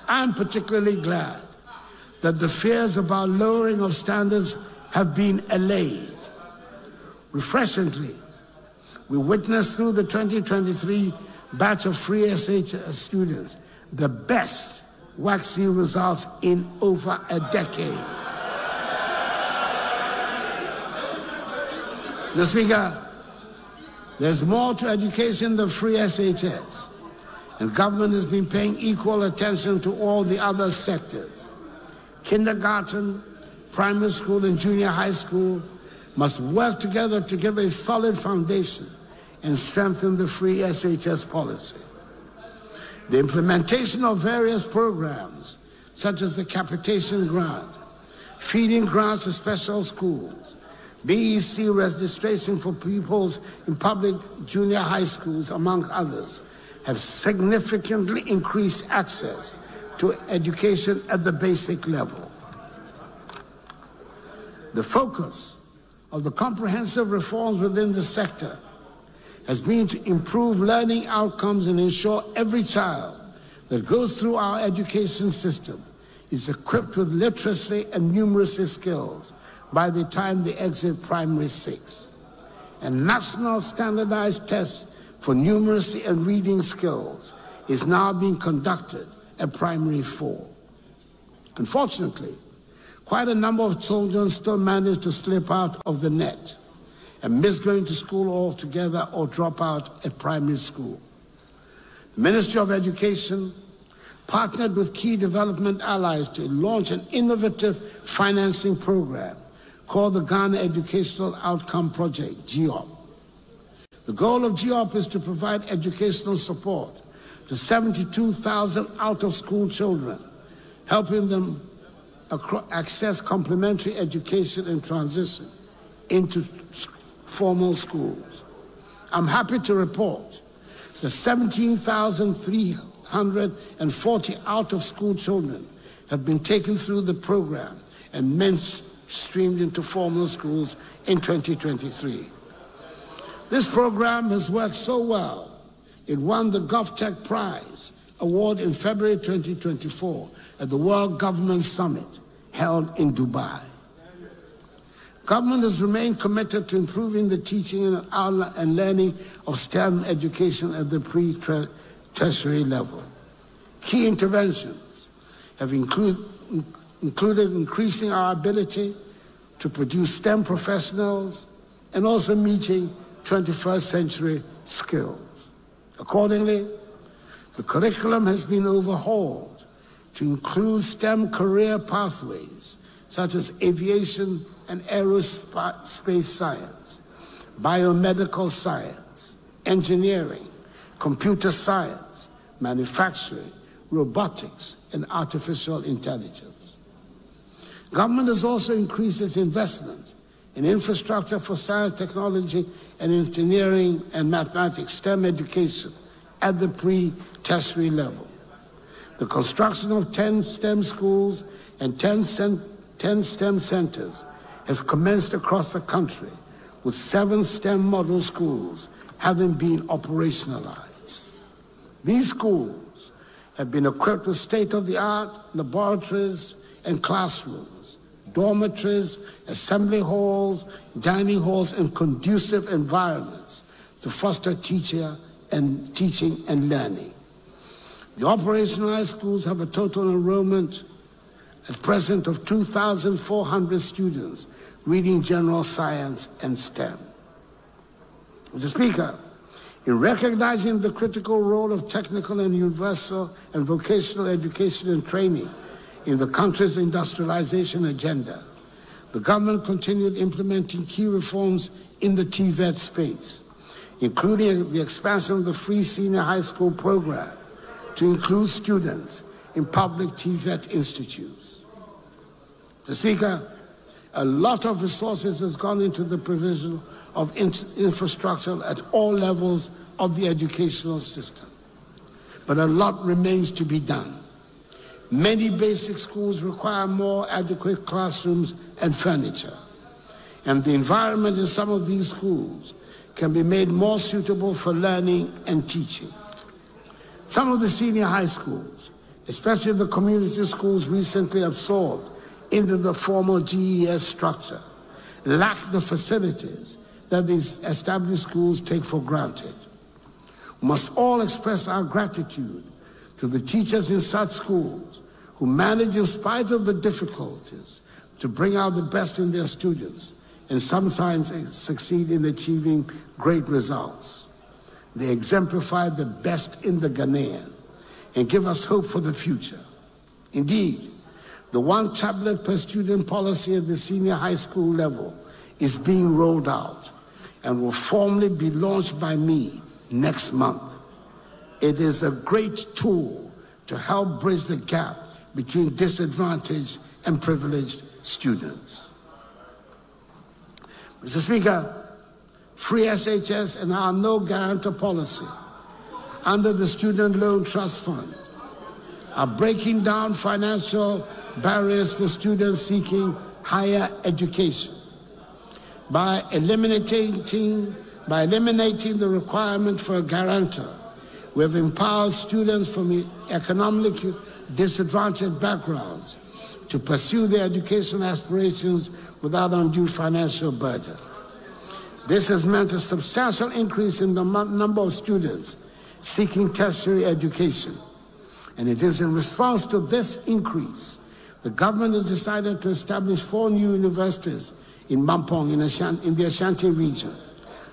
I'm particularly glad that the fears about lowering of standards have been allayed. Refreshingly, we witnessed through the twenty twenty-three batch of free S H S students the best WACSI results in over a decade. Mister Speaker, there's more to education than free S H S, and government has been paying equal attention to all the other sectors. Kindergarten, primary school, and junior high school must work together to give a solid foundation and strengthen the free S H S policy. The implementation of various programs, such as the capitation grant, feeding grants to special schools, B E C registration for pupils in public junior high schools, among others, have significantly increased access to education at the basic level. The focus of the comprehensive reforms within the sector has been to improve learning outcomes and ensure every child that goes through our education system is equipped with literacy and numeracy skills by the time they exit primary six. And national standardized tests for numeracy and reading skills is now being conducted at primary four. Unfortunately, quite a number of children still manage to slip out of the net and miss going to school altogether or drop out at primary school. The Ministry of Education partnered with key development allies to launch an innovative financing program called the Ghana Educational Outcome Project, GEOP. The goal of G E O P is to provide educational support to seventy-two thousand out-of-school children, helping them access complementary education and transition into formal schools. I'm happy to report that seventeen thousand three hundred forty out-of-school children have been taken through the program and mainstreamed into formal schools in twenty twenty-three. This program has worked so well, it won the GovTech Prize award in February twenty twenty-four at the World Government Summit held in Dubai. Government has remained committed to improving the teaching and learning of STEM education at the pre-tertiary level. Key interventions have include, included increasing our ability to produce STEM professionals and also meeting twenty-first century skills. Accordingly, the curriculum has been overhauled to include STEM career pathways such as aviation and aerospace science, biomedical science, engineering, computer science, manufacturing, robotics, and artificial intelligence. Government has also increased its investment in infrastructure for science, technology, and engineering and mathematics, STEM education at the pre-tertiary level. The construction of ten STEM schools and ten STEM centers has commenced across the country, with seven STEM model schools having been operationalized. These schools have been equipped with state-of-the-art laboratories and classrooms, dormitories, assembly halls, dining halls, and conducive environments to foster teacher and teaching and learning. The operationalized schools have a total enrollment at present of two thousand four hundred students reading general science and STEM. Mister Speaker, in recognizing the critical role of technical and universal and vocational education and training in the country's industrialization agenda, the government continued implementing key reforms in the T VET space, including the expansion of the free senior high school program to include students in public T VET institutes. Mister Speaker, a lot of resources has gone into the provision of infrastructure at all levels of the educational system, but a lot remains to be done. Many basic schools require more adequate classrooms and furniture, and the environment in some of these schools can be made more suitable for learning and teaching. Some of the senior high schools, especially the community schools recently absorbed into the formal G E S structure, lack the facilities that these established schools take for granted. We must all express our gratitude to the teachers in such schools who manage, in spite of the difficulties, to bring out the best in their students and sometimes succeed in achieving great results. They exemplify the best in the Ghanaian and give us hope for the future. Indeed, the one tablet per student policy at the senior high school level is being rolled out and will formally be launched by me next month. It is a great tool to help bridge the gap between disadvantaged and privileged students. Mister Speaker, Free S H S and our No Guarantor policy under the Student Loan Trust Fund are breaking down financial barriers for students seeking higher education by eliminating, by eliminating the requirement for a guarantor. We have empowered students from economically disadvantaged backgrounds to pursue their education aspirations without undue financial burden. This has meant a substantial increase in the number of students seeking tertiary education, and it is in response to this increase the government has decided to establish four new universities in Mampong in, Ashanti, in the Ashanti region,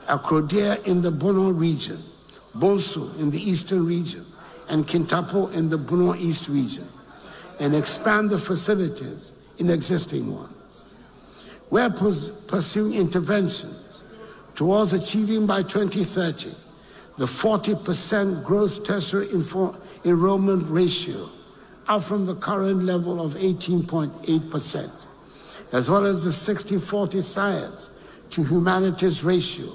Akrodea in the Bono region, Bonsu in the Eastern region, and Kintampo in the Bono East region, and expand the facilities in existing ones. We are pursuing interventions towards achieving by twenty thirty the forty percent gross tertiary enrollment ratio, up from the current level of eighteen point eight percent, as well as the sixty forty science to humanities ratio,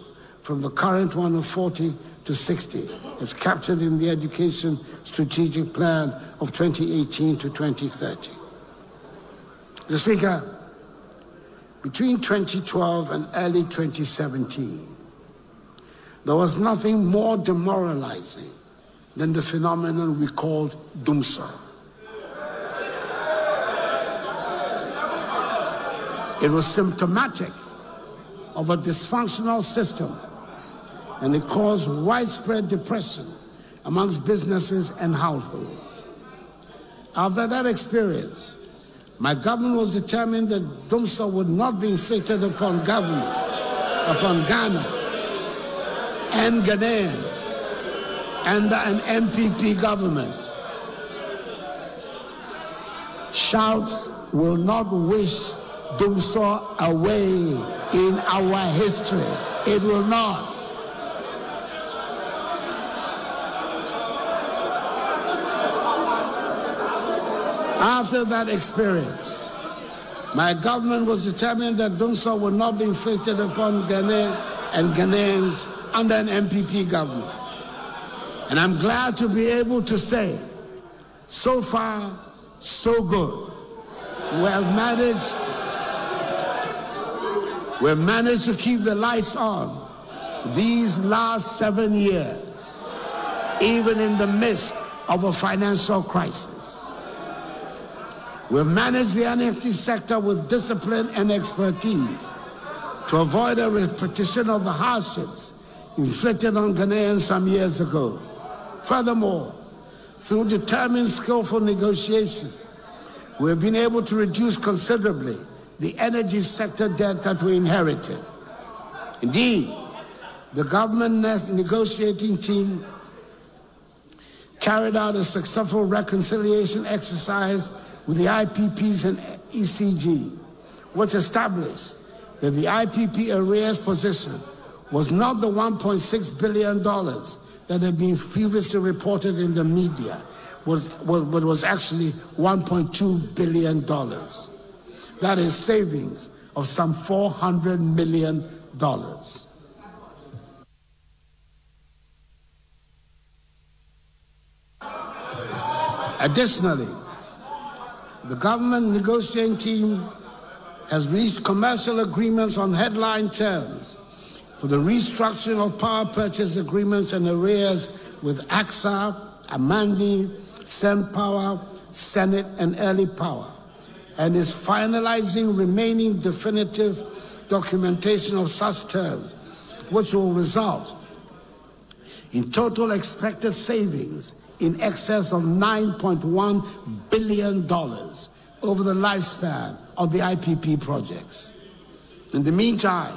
from the current one of forty to sixty, as captured in the Education Strategic Plan of twenty eighteen to twenty thirty. Mister Speaker, between twenty twelve and early twenty seventeen, there was nothing more demoralizing than the phenomenon we called Dumso. It was symptomatic of a dysfunctional system, and it caused widespread depression amongst businesses and households. After that experience, my government was determined that Dumso would not be inflicted upon government, upon Ghana, and Ghanaians, under an M P P government. Shouts will not wish Dumso away in our history. It will not. After that experience, my government was determined that Dumso would not be inflicted upon Ghana and Ghanaians under an M P P government. And I'm glad to be able to say, so far, so good. We have managed We've managed to keep the lights on these last seven years, even in the midst of a financial crisis. We've managed the N F T sector with discipline and expertise to avoid a repetition of the hardships inflicted on Ghanaians some years ago. Furthermore, through determined, skillful negotiation, we've been able to reduce considerably the energy sector debt that we inherited. Indeed, the government negotiating team carried out a successful reconciliation exercise with the I P Ps and E C G, which established that the I P P arrears position was not the one point six billion dollars that had been previously reported in the media, was, was, but was actually one point two billion dollars. That is savings of some four hundred million dollars. Additionally, the government negotiating team has reached commercial agreements on headline terms for the restructuring of power purchase agreements and arrears with AXA, Amandi, CENPower, Senate, and Early Power, and is finalizing remaining definitive documentation of such terms, which will result in total expected savings in excess of nine point one billion dollars over the lifespan of the I P P projects. In the meantime,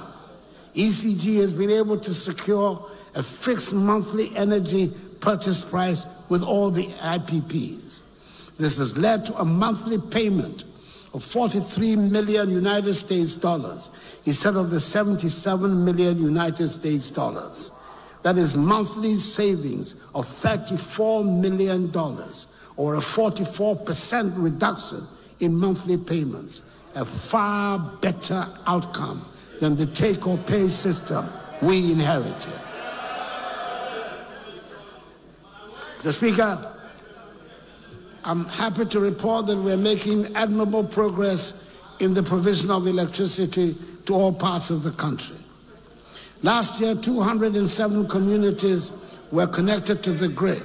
E C G has been able to secure a fixed monthly energy purchase price with all the I P Ps. This has led to a monthly payment of forty-three million United States dollars instead of the seventy-seven million United States dollars. That is monthly savings of thirty-four million dollars, or a forty-four percent reduction in monthly payments, a far better outcome than the take-or-pay system we inherited. Mister Speaker, I'm happy to report that we're making admirable progress in the provision of electricity to all parts of the country. Last year, two hundred seven communities were connected to the grid,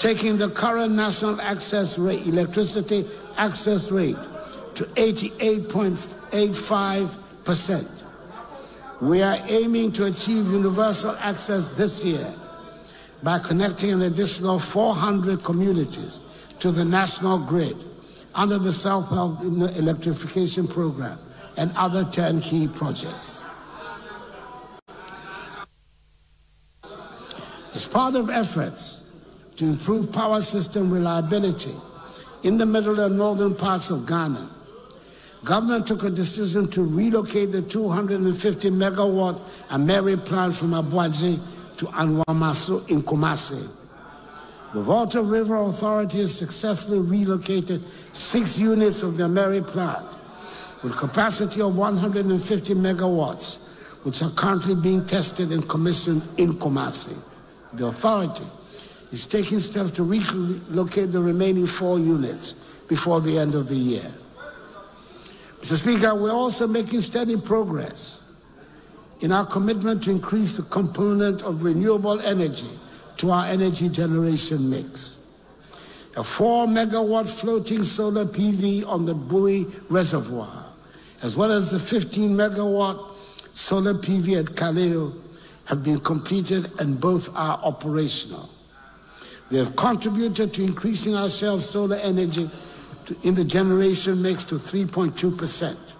taking the current national access rate, electricity access rate, to eighty-eight point eight five percent. We are aiming to achieve universal access this year by connecting an additional four hundred communities to the national grid under the self-help electrification program and other turnkey projects. As part of efforts to improve power system reliability in the middle and northern parts of Ghana, Government took a decision to relocate the two hundred fifty megawatt Ameri plant from Abwazi to Anwamasu in Kumasi. The Volta River Authority has successfully relocated six units of the Ameri plant with capacity of one hundred fifty megawatts, which are currently being tested and commissioned in Kumasi. The authority is taking steps to relocate the remaining four units before the end of the year. Mister Speaker, we're also making steady progress in our commitment to increase the component of renewable energy to our energy generation mix. A four megawatt floating solar P V on the Bui Reservoir, as well as the fifteen megawatt solar P V at Kaleo, have been completed and both are operational. They have contributed to increasing our share of solar energy to, in the generation mix to three point two percent.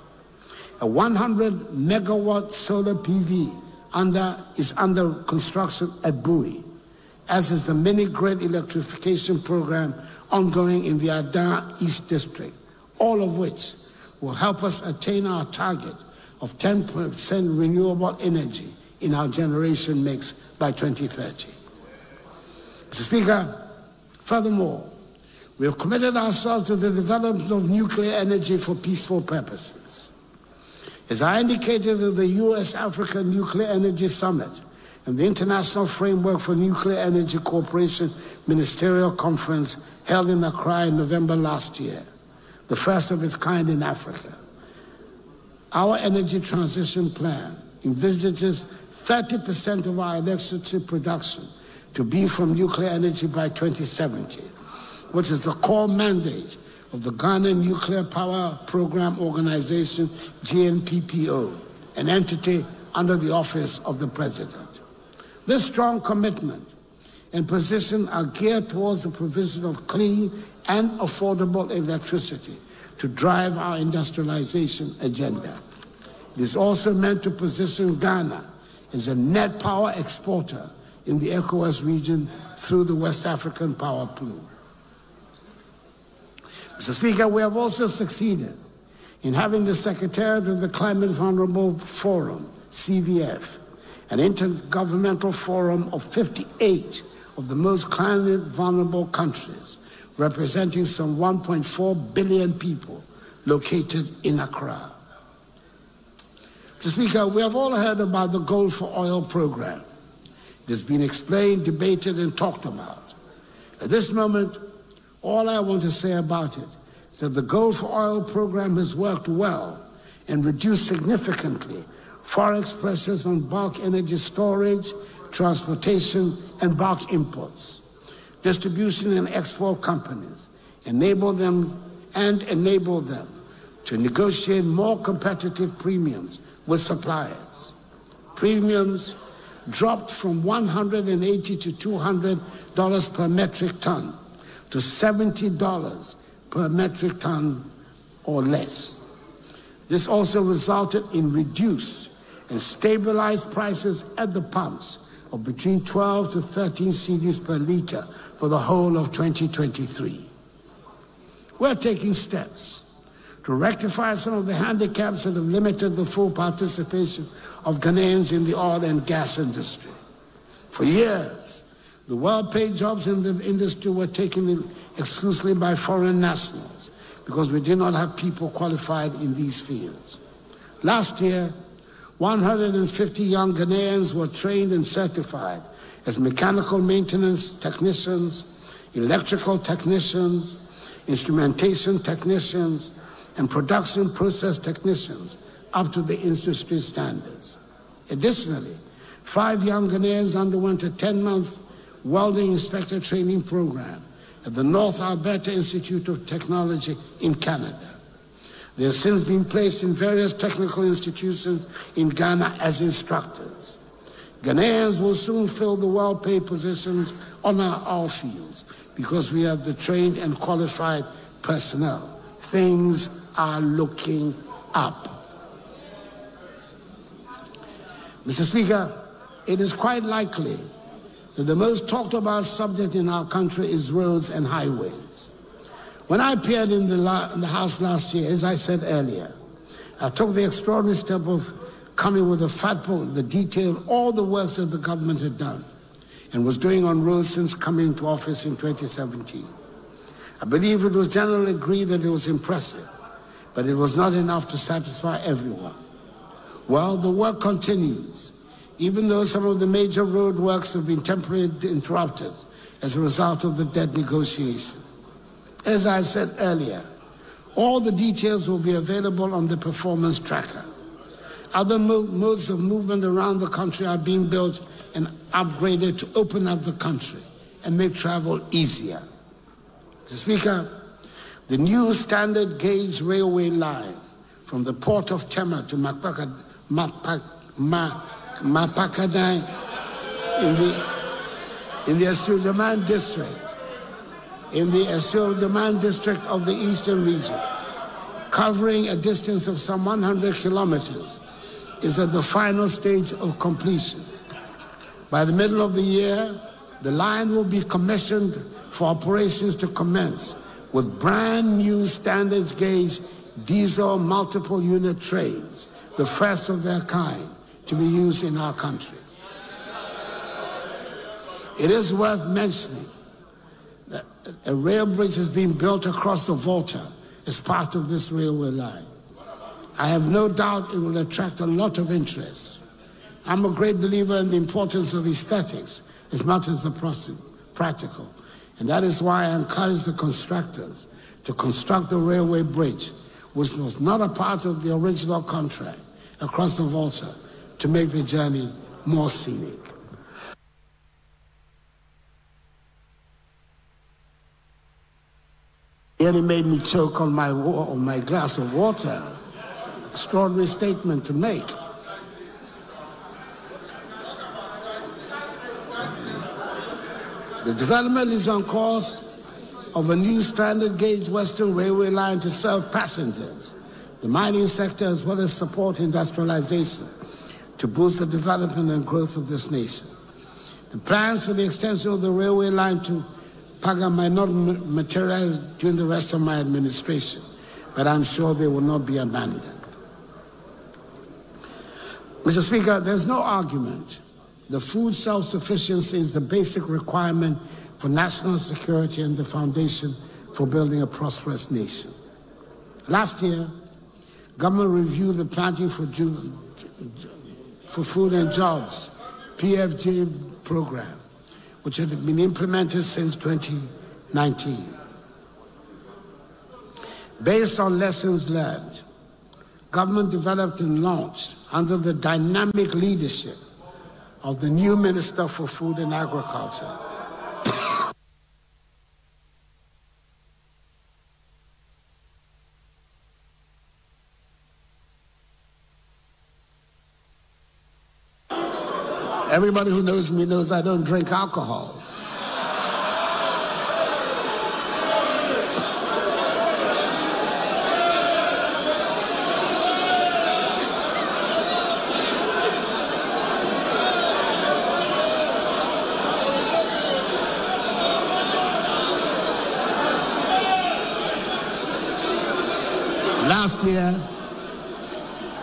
A one hundred megawatt solar P V under, is under construction at Bui, as is the mini-grid electrification program ongoing in the Adan East District, all of which will help us attain our target of ten percent renewable energy in our generation mix by twenty thirty. Mister Speaker, furthermore, we have committed ourselves to the development of nuclear energy for peaceful purposes. As I indicated at the U S Africa Nuclear Energy Summit and the International Framework for Nuclear Energy Cooperation Ministerial Conference held in Accra in November last year, the first of its kind in Africa, our energy transition plan envisages thirty percent of our electricity production to be from nuclear energy by twenty seventy, which is the core mandate of the Ghana Nuclear Power Programme Organization, G N P P O, an entity under the Office of the President. This strong commitment and position are geared towards the provision of clean and affordable electricity to drive our industrialization agenda. It is also meant to position Ghana as a net power exporter in the ECOWAS region through the West African power pool. Mister Speaker, we have also succeeded in having the Secretariat of the Climate Vulnerable Forum, C V F, an intergovernmental forum of fifty-eight of the most climate vulnerable countries, representing some one point four billion people located in Accra. Mister Speaker, we have all heard about the Gold for Oil program. It has been explained, debated, and talked about. At this moment, all I want to say about it is that the Gold for Oil program has worked well and reduced significantly forex pressures on bulk energy storage, transportation, and bulk imports. Distribution and export companies enable them and enable them to negotiate more competitive premiums with suppliers. Premiums dropped from one hundred eighty dollars to two hundred dollars per metric ton to seventy dollars per metric ton or less. This also resulted in reduced and stabilized prices at the pumps of between twelve to thirteen cedis per litre for the whole of twenty twenty-three. We're taking steps to rectify some of the handicaps that have limited the full participation of Ghanaians in the oil and gas industry. For years, the well-paid jobs in the industry were taken exclusively by foreign nationals because we did not have people qualified in these fields. Last year, one hundred fifty young Ghanaians were trained and certified as mechanical maintenance technicians, electrical technicians, instrumentation technicians, and production process technicians up to the industry standards. Additionally, five young Ghanaians underwent a ten-month welding inspector training program at the North Alberta Institute of Technology in Canada. They have since been placed in various technical institutions in Ghana as instructors. Ghanaians will soon fill the well-paid positions on our oil fields because we have the trained and qualified personnel. Things are looking up. Mister Speaker, it is quite likely that the most talked about subject in our country is roads and highways. When I appeared in the, la in the House last year, as I said earlier, I took the extraordinary step of coming with a fat book, the detail, all the works that the government had done and was doing on roads since coming into office in twenty seventeen. I believe it was generally agreed that it was impressive, but it was not enough to satisfy everyone. Well, the work continues, even though some of the major road works have been temporarily interrupted as a result of the debt negotiation. As I said earlier, all the details will be available on the performance tracker. Other modes of movement around the country are being built and upgraded to open up the country and make travel easier. Mister Speaker, the new standard gauge railway line from the port of Tema to Mapakadai in the in the Essequibo district, in the Essequibo district of the Eastern Region, covering a distance of some one hundred kilometers, is at the final stage of completion. By the middle of the year, the line will be commissioned for operations to commence with brand new standard gauge diesel multiple unit trains, the first of their kind to be used in our country. It is worth mentioning that a rail bridge is being built across the Volta as part of this railway line. I have no doubt it will attract a lot of interest. I'm a great believer in the importance of aesthetics as much as the practical, and that is why I encourage the constructors to construct the railway bridge, which was not a part of the original contract, across the Volta, to make the journey more scenic. It really made me choke on my, on my glass of water. Extraordinary statement to make. The development is on course of a new standard gauge Western Railway line to serve passengers, the mining sector, as well as support industrialization to boost the development and growth of this nation. The plans for the extension of the railway line to Paga might not materialize during the rest of my administration, but I'm sure they will not be abandoned. Mister Speaker, there's no argument. The food self-sufficiency is the basic requirement for national security and the foundation for building a prosperous nation. Last year, government reviewed the Planting for, for Food and Jobs, P F J program, which had been implemented since twenty nineteen. Based on lessons learned, government developed and launched, under the dynamic leadership of the new Minister for Food and Agriculture, everybody who knows me knows I don't drink alcohol. Last year,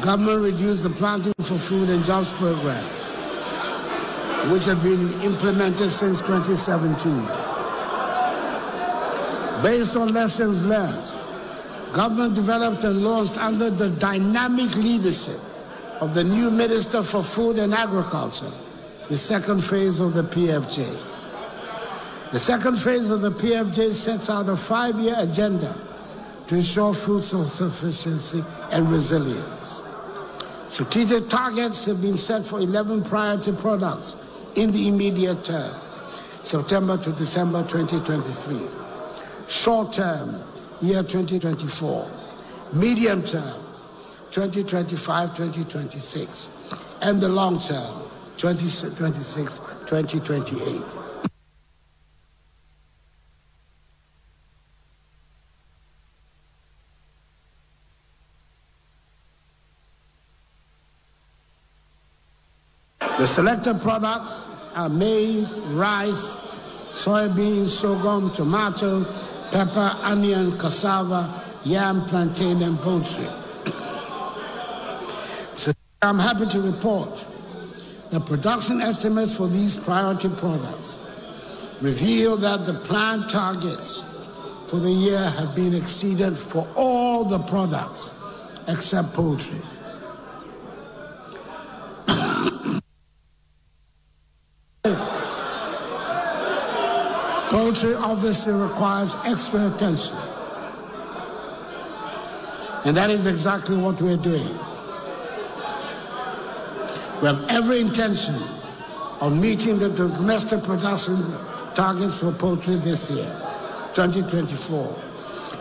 government reduced the Planting for Food and Jobs program, which had been implemented since twenty seventeen. Based on lessons learned, government developed and launched, under the dynamic leadership of the new Minister for Food and Agriculture, the second phase of the P F J. The second phase of the P F J sets out a five-year agenda to ensure food self-sufficiency and resilience. Strategic targets have been set for eleven priority products in the immediate term, September to December twenty twenty-three. Short term, year twenty twenty-four. Medium term, twenty twenty-five to twenty twenty-six. And the long term, twenty twenty-six to twenty twenty-eight. The selected products are maize, rice, soybeans, sorghum, tomato, pepper, onion, cassava, yam, plantain, and poultry. So I'm happy to report the production estimates for these priority products reveal that the planned targets for the year have been exceeded for all the products except poultry. Poultry obviously requires extra attention, and that is exactly what we're doing. We have every intention of meeting the domestic production targets for poultry this year, twenty twenty-four,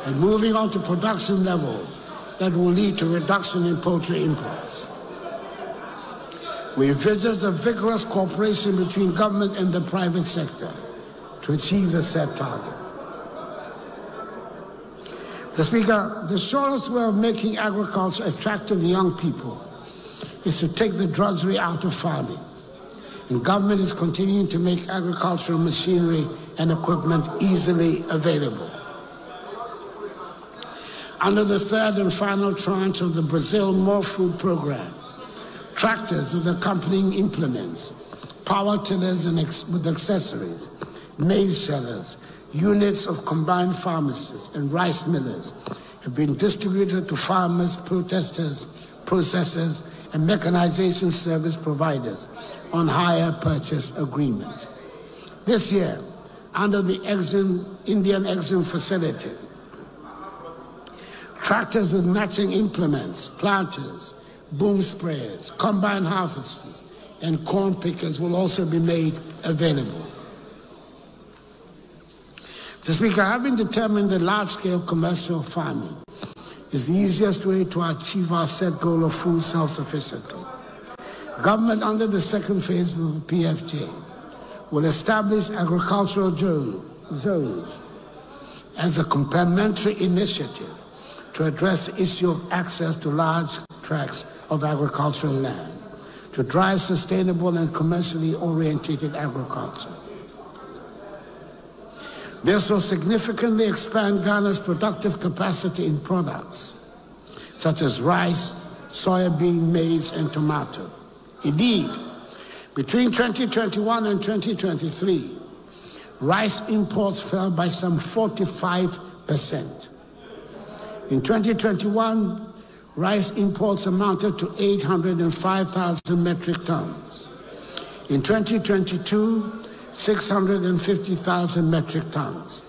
and moving on to production levels that will lead to reduction in poultry imports. We envisage a vigorous cooperation between government and the private sector to achieve the set target. The Speaker, the surest way of making agriculture attractive to young people is to take the drudgery out of farming, and government is continuing to make agricultural machinery and equipment easily available. Under the third and final tranche of the Brazil More Food Program, tractors with accompanying implements, power tillers and ex with accessories, maize sellers, units of combined pharmacists and rice millers have been distributed to farmers, protesters, processors, and mechanization service providers on hire purchase agreement. This year, under the Exim, Indian Exim facility, tractors with matching implements, planters, boom sprayers, combine harvesters, and corn pickers will also be made available. Mister Speaker, having determined that large-scale commercial farming is the easiest way to achieve our set goal of food self-sufficiency, government under the second phase of the P F J will establish agricultural zones as a complementary initiative to address the issue of access to large tracts of agricultural land, to drive sustainable and commercially orientated agriculture. This will significantly expand Ghana's productive capacity in products such as rice, soybean, maize, and tomato. Indeed, between twenty twenty-one and twenty twenty-three, rice imports fell by some forty-five percent. In twenty twenty-one, rice imports amounted to eight hundred five thousand metric tons. In twenty twenty-two, six hundred fifty thousand metric tons.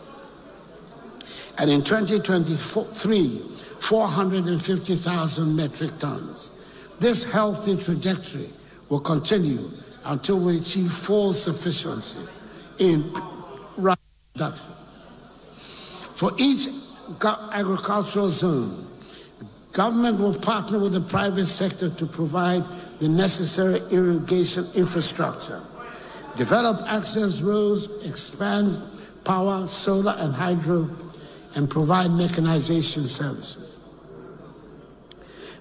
And in twenty twenty-three, four hundred fifty thousand metric tons. This healthy trajectory will continue until we achieve full sufficiency in rice production. For each agricultural zone, government will partner with the private sector to provide the necessary irrigation infrastructure, develop access roads, expand power, solar and hydro, and provide mechanization services.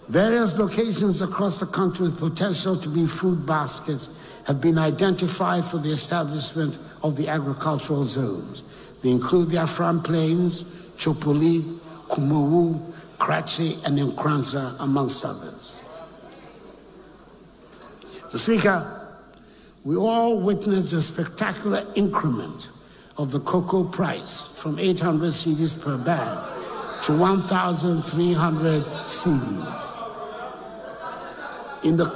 Various locations across the country with potential to be food baskets have been identified for the establishment of the agricultural zones. They include the Afram Plains, Chopoli, Kumuwu, Kratchi, and Nkranza, amongst others. The Speaker, we all witnessed a spectacular increment of the cocoa price from eight hundred cedis per bag to one thousand three hundred cedis. In the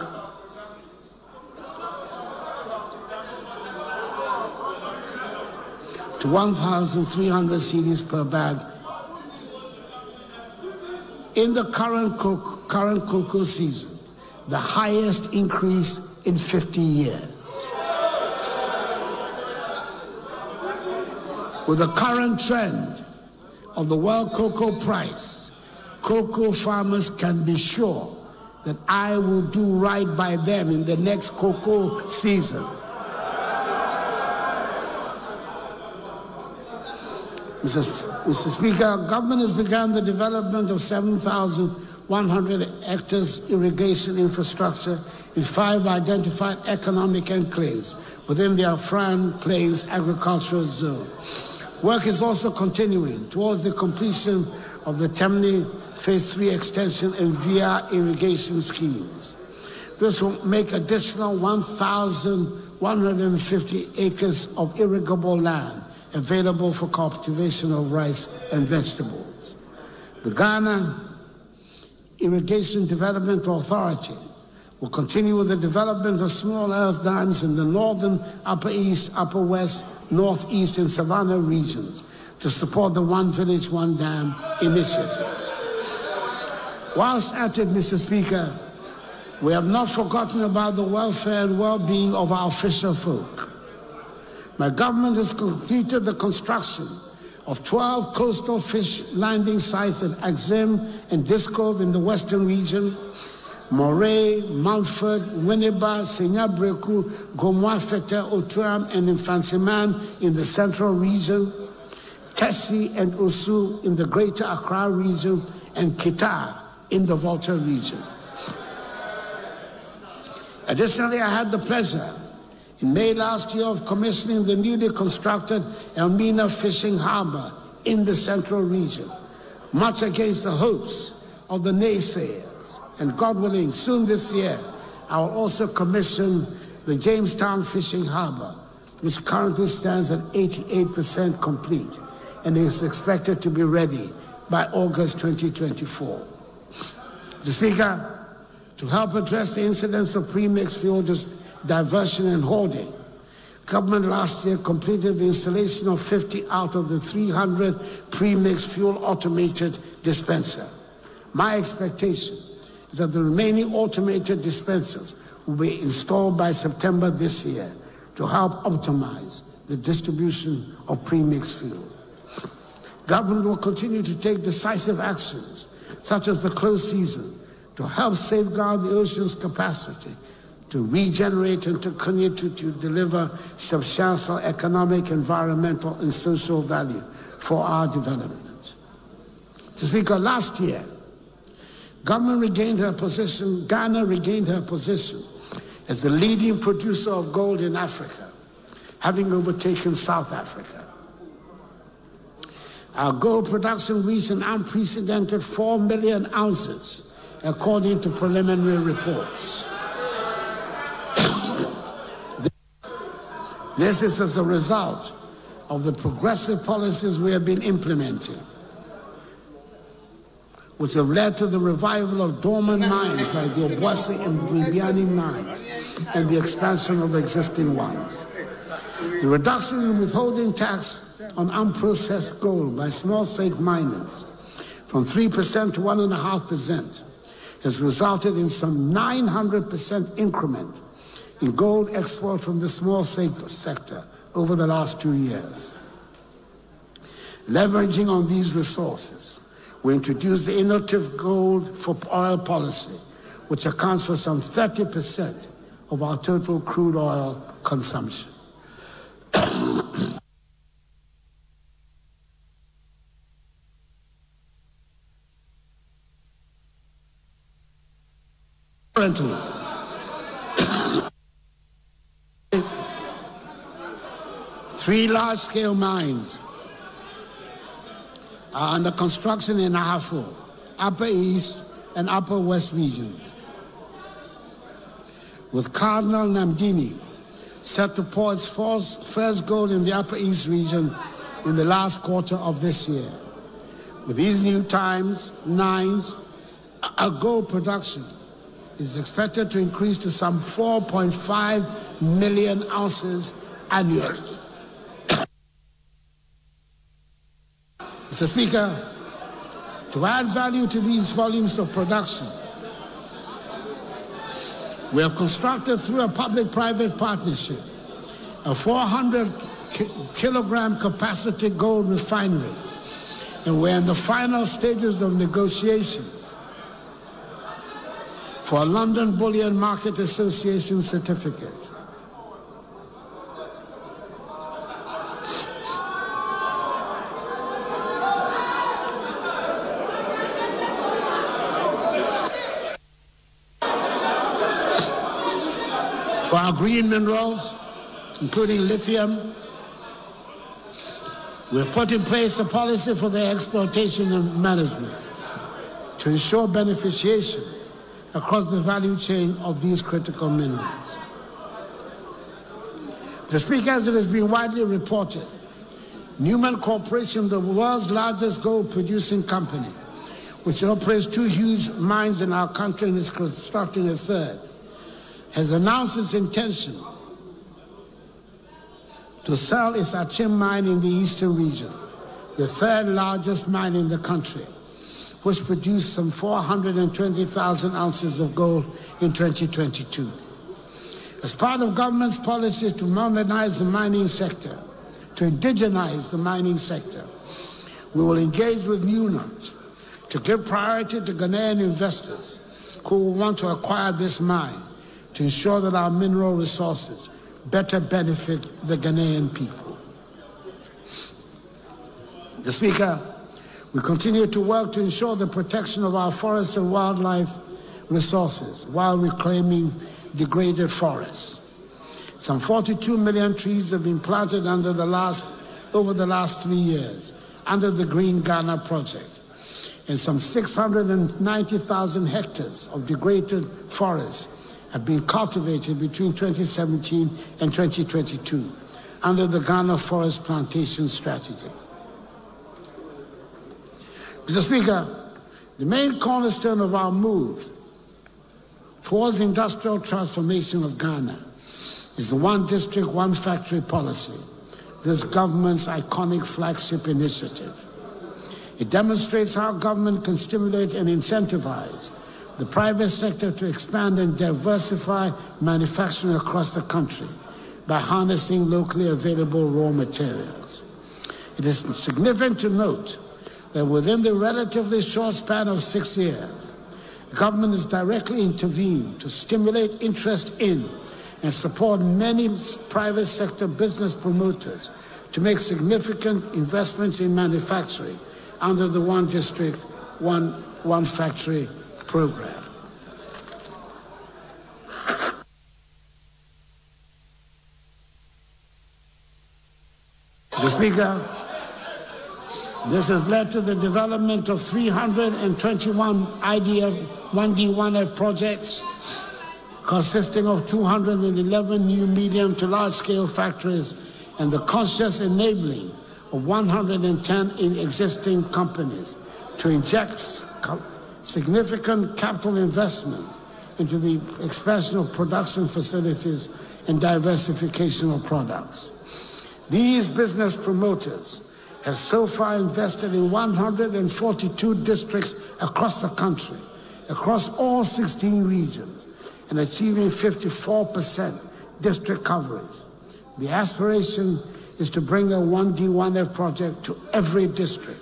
to one thousand three hundred cedis per bag. In the current cocoa, current cocoa season, the highest increase in fifty years. With the current trend of the world cocoa price, cocoa farmers can be sure that I will do right by them in the next cocoa season. Mister Mister Speaker, government has begun the development of seven thousand one hundred hectares irrigation infrastructure in five identified economic enclaves within the Afran Plains Agricultural Zone. Work is also continuing towards the completion of the Temni Phase three extension and V R irrigation schemes. This will make additional one thousand one hundred fifty acres of irrigable land available for cultivation of rice and vegetables. The Ghana Irrigation Development Authority will continue with the development of small earth dams in the northern, upper east, upper west, northeast, and savannah regions to support the One Village, One Dam initiative. Whilst at it, Mister Speaker, we have not forgotten about the welfare and well-being of our fisher folk. My government has completed the construction of twelve coastal fish landing sites at Axim and Discove in the western region, Moray, Mountford, Winneba, Senyabreku, Gomwafete, Outram, and Infansiman in the central region, Tessie and Osu in the greater Accra region, and Kita in the Volta region. Additionally, I had the pleasure in May last year of commissioning the newly constructed Elmina Fishing Harbour in the central region, much against the hopes of the naysayers. And God willing, soon this year, I will also commission the Jamestown Fishing Harbour, which currently stands at eighty-eight percent complete and is expected to be ready by August twenty twenty-four. Mister Speaker, to help address the incidence of premixed fuel diversion and hoarding, government last year completed the installation of fifty out of the three hundred premixed fuel automated dispenser. My expectation is that the remaining automated dispensers will be installed by September this year to help optimize the distribution of premixed fuel. Government will continue to take decisive actions, such as the close season, to help safeguard the ocean's capacity to regenerate and to continue to deliver substantial economic, environmental, and social value for our development. Mister Speaker, last year, government regained her position, Ghana regained her position as the leading producer of gold in Africa, having overtaken South Africa. Our gold production reached an unprecedented four million ounces, according to preliminary reports. This is as a result of the progressive policies we have been implementing, which have led to the revival of dormant mines like the Obuasi and Bibiani mines and the expansion of existing ones. The reduction in withholding tax on unprocessed gold by small state miners from three percent to one point five percent has resulted in some nine hundred percent increment in gold export from the small sector over the last two years. Leveraging on these resources, we introduced the innovative gold for oil policy, which accounts for some thirty percent of our total crude oil consumption. Currently, three large-scale mines are under construction in Ahafo, Upper East and Upper West regions, with Cardinal Namdini set to pour its first gold in the Upper East region in the last quarter of this year. With these new times, nines, our gold production is expected to increase to some four point five million ounces annually. Mister Speaker, to add value to these volumes of production, we have constructed through a public-private partnership a four hundred kilogram capacity gold refinery, and we're in the final stages of negotiations for a London Bullion Market Association certificate. For our green minerals, including lithium, We put in place a policy for their exploitation and management to ensure beneficiation across the value chain of these critical minerals. The Speaker, as it has been widely reported, Newman Corporation, the world's largest gold-producing company, which operates two huge mines in our country and is constructing a third, has announced its intention to sell its Akyem mine in the eastern region, the third largest mine in the country, which produced some four hundred twenty thousand ounces of gold in twenty twenty-two. As part of government's policy to modernize the mining sector, to indigenize the mining sector, we will engage with Newmont to give priority to Ghanaian investors who want to acquire this mine to ensure that our mineral resources better benefit the Ghanaian people. The Speaker, we continue to work to ensure the protection of our forests and wildlife resources while reclaiming degraded forests. Some forty-two million trees have been planted under the last, over the last three years under the Green Ghana project, and some six hundred ninety thousand hectares of degraded forests have been cultivated between twenty seventeen and twenty twenty-two under the Ghana Forest Plantation Strategy. Mister Speaker, the main cornerstone of our move towards the industrial transformation of Ghana is the One District, One Factory policy, this government's iconic flagship initiative. It demonstrates how government can stimulate and incentivize the private sector to expand and diversify manufacturing across the country by harnessing locally available raw materials. It is significant to note that within the relatively short span of six years, government has directly intervened to stimulate interest in and support many private sector business promoters to make significant investments in manufacturing under the One District, One, One Factory program. Mister Speaker, this has led to the development of three hundred twenty-one I D F one D one F projects, consisting of two hundred eleven new medium to large-scale factories and the conscious enabling of one hundred ten in existing companies to inject significant capital investments into the expansion of production facilities and diversification of products. These business promoters have so far invested in one hundred forty-two districts across the country, across all sixteen regions, and achieving fifty-four percent district coverage. The aspiration is to bring a one D one F project to every district.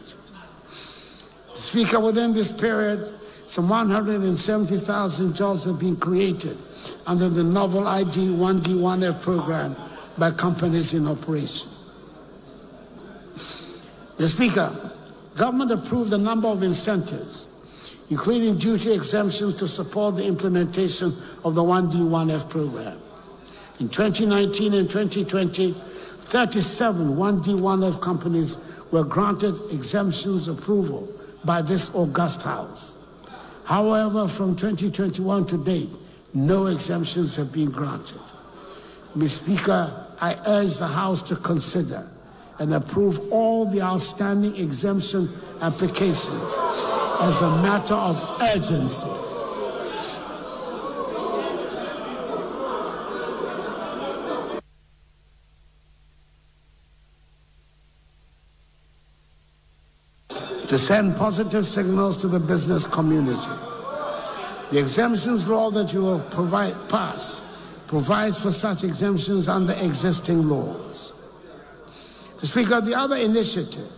Speaker, within this period, some one hundred seventy thousand jobs have been created under the novel I D one D one F program by companies in operation. The Speaker, government approved a number of incentives, including duty exemptions to support the implementation of the one D one F program. In twenty nineteen and twenty twenty, thirty-seven one D one F companies were granted exemptions approval by this august House. However, from twenty twenty-one to date, no exemptions have been granted. Mister Speaker, I urge the House to consider and approve all the outstanding exemption applications as a matter of urgency. To send positive signals to the business community. The exemptions law that you have provide, passed provides for such exemptions under existing laws. To speak of the other initiative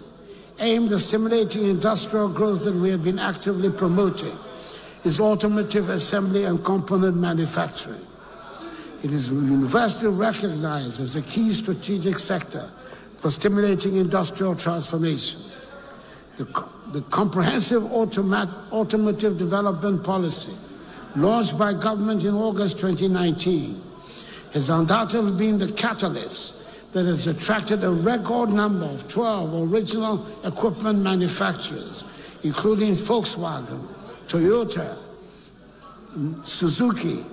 aimed at stimulating industrial growth that we have been actively promoting is automotive assembly and component manufacturing. It is universally recognized as a key strategic sector for stimulating industrial transformation. The, the comprehensive automat, automotive development policy launched by government in August twenty nineteen has undoubtedly been the catalyst that has attracted a record number of twelve original equipment manufacturers, including Volkswagen, Toyota, Suzuki,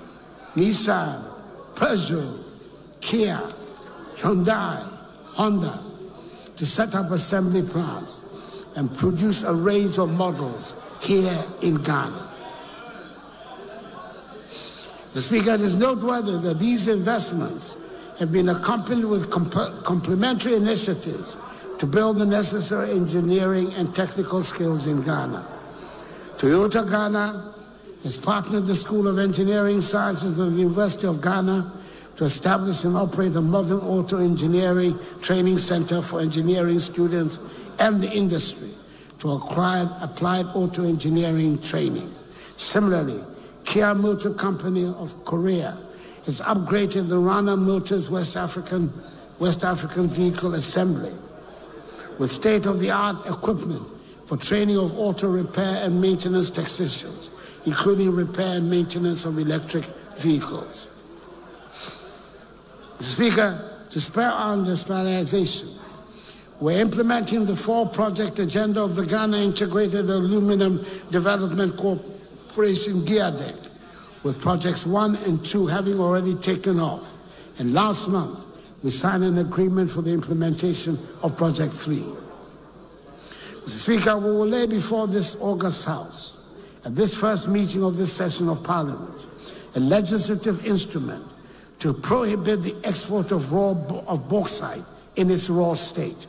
Nissan, Peugeot, Kia, Hyundai, Honda, to set up assembly plants and produce a range of models here in Ghana. The Speaker, it is noteworthy that these investments have been accompanied with comp complementary initiatives to build the necessary engineering and technical skills in Ghana. Toyota Ghana has partnered the School of Engineering Sciences of the University of Ghana to establish and operate a modern auto engineering training center for engineering students and the industry to acquire applied auto engineering training. Similarly, Kia Motor Company of Korea has upgraded the Rana Motors West African, West African Vehicle Assembly with state-of-the-art equipment for training of auto repair and maintenance technicians, including repair and maintenance of electric vehicles. Mister Speaker, to spare our industrialization, we're implementing the four-project agenda of the Ghana Integrated Aluminum Development Corporation, GIADEC, with projects one and two having already taken off. And last month, we signed an agreement for the implementation of project three. Mister Speaker, we will lay before this August House, at this first meeting of this session of Parliament, a legislative instrument to prohibit the export of raw of bauxite in its raw state.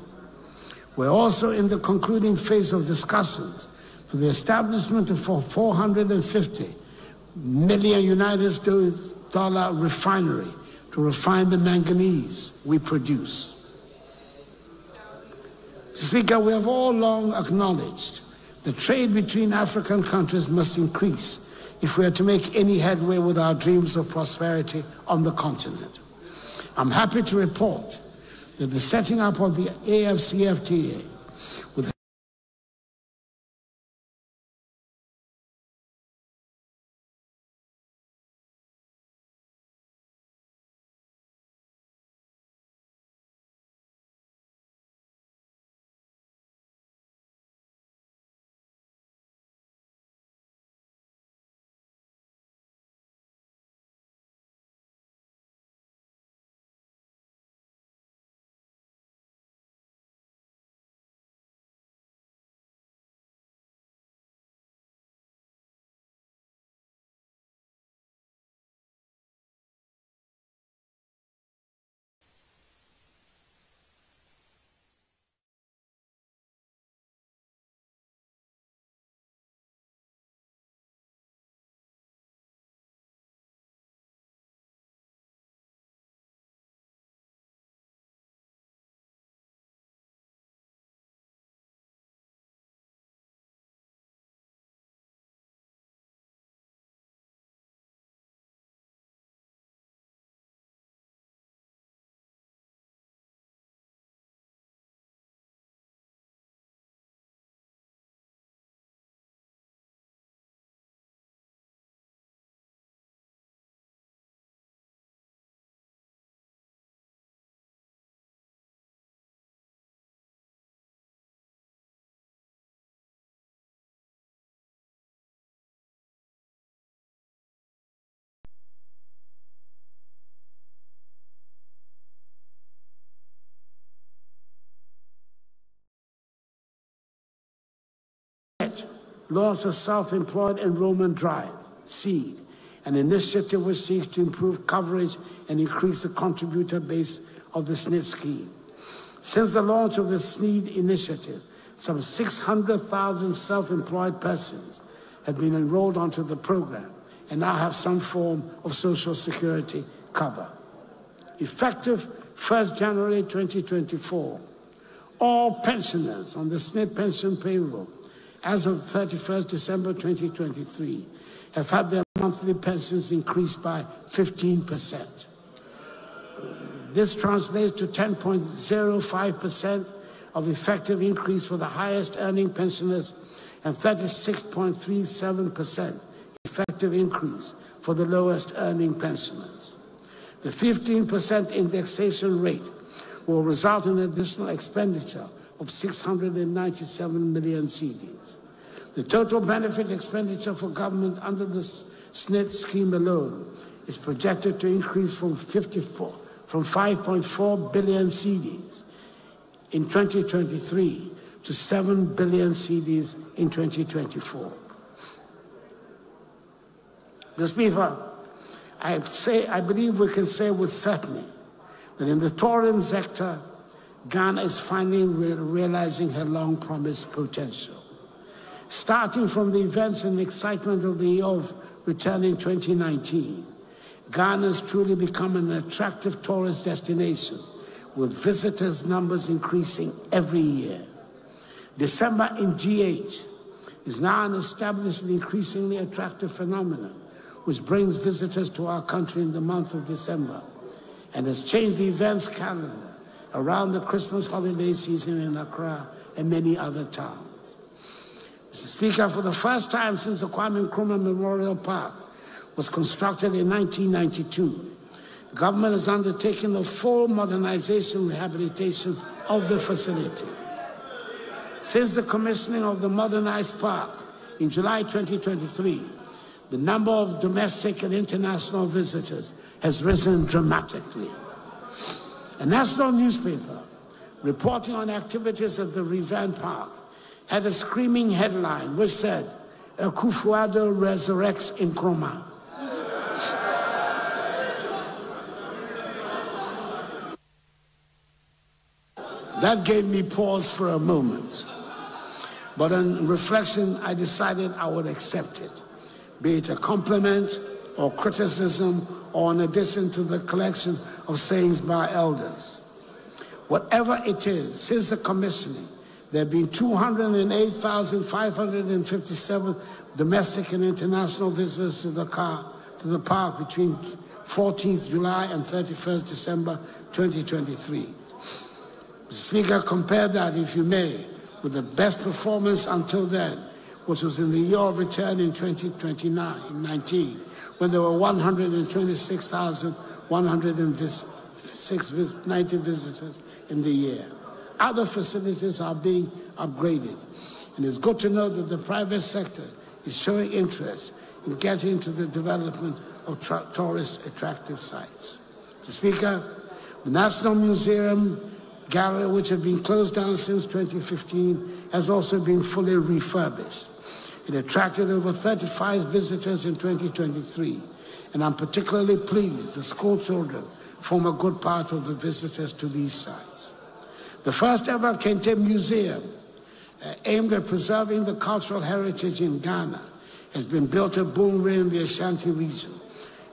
We're also in the concluding phase of discussions for the establishment of a four hundred fifty million United States dollar refinery to refine the manganese we produce. Speaker, we have all long acknowledged the trade between African countries must increase if we are to make any headway with our dreams of prosperity on the continent. I'm happy to report that the setting up of the A F C F T A with laws of self-employed enrollment drive, SEED, an initiative which seeks to improve coverage and increase the contributor base of the S N I D scheme. Since the launch of the S N I D initiative, some six hundred thousand self-employed persons have been enrolled onto the program and now have some form of social security cover. Effective first January twenty twenty-four, all pensioners on the S N I D pension payroll as of thirty-first December twenty twenty-three, have had their monthly pensions increased by fifteen percent. This translates to ten point zero five percent of effective increase for the highest earning pensioners and thirty-six point three seven percent effective increase for the lowest earning pensioners. The fifteen percent indexation rate will result in additional expenditure of six hundred ninety-seven million cedis. The total benefit expenditure for government under the S N E D scheme alone is projected to increase from fifty-four, from five point four billion cedis in twenty twenty-three to seven billion cedis in twenty twenty-four. Mister Speaker, I, say, I believe we can say with certainty that in the tourism sector, Ghana is finally re realizing her long-promised potential. Starting from the events and excitement of the year of returning twenty nineteen, Ghana has truly become an attractive tourist destination, with visitors' numbers increasing every year. December in G H is now an established and increasingly attractive phenomenon, which brings visitors to our country in the month of December, and has changed the events calendar around the Christmas holiday season in Accra and many other towns. Mister Speaker, for the first time since the Kwame Nkrumah Memorial Park was constructed in nineteen ninety-two, the government has undertaken the full modernization and rehabilitation of the facility. Since the commissioning of the modernized park in July twenty twenty-three, the number of domestic and international visitors has risen dramatically. A national newspaper reporting on activities at the revamped park had a screaming headline which said, Akufo-Addo resurrects Nkrumah. That gave me pause for a moment, but on reflection, I decided I would accept it, be it a compliment or criticism or an addition to the collection of sayings by elders. Whatever it is, since the commissioning, there have been two hundred eight thousand five hundred fifty-seven domestic and international visitors to the, car, to the park between fourteenth July and thirty-first December twenty twenty-three. Mister Speaker, compare that, if you may, with the best performance until then, which was in the year of return in twenty nineteen, when there were one hundred twenty-six thousand one hundred ninety visitors in the year. Other facilities are being upgraded, and it's good to know that the private sector is showing interest in getting into the development of tourist attractive sites. Mister Speaker, the National Museum G R A, which had been closed down since twenty fifteen, has also been fully refurbished. It attracted over thirty-five visitors in twenty twenty-three, and I'm particularly pleased the school children form a good part of the visitors to these sites. The first ever Kente Museum, uh, aimed at preserving the cultural heritage in Ghana, has been built at Boonwe in the Ashanti region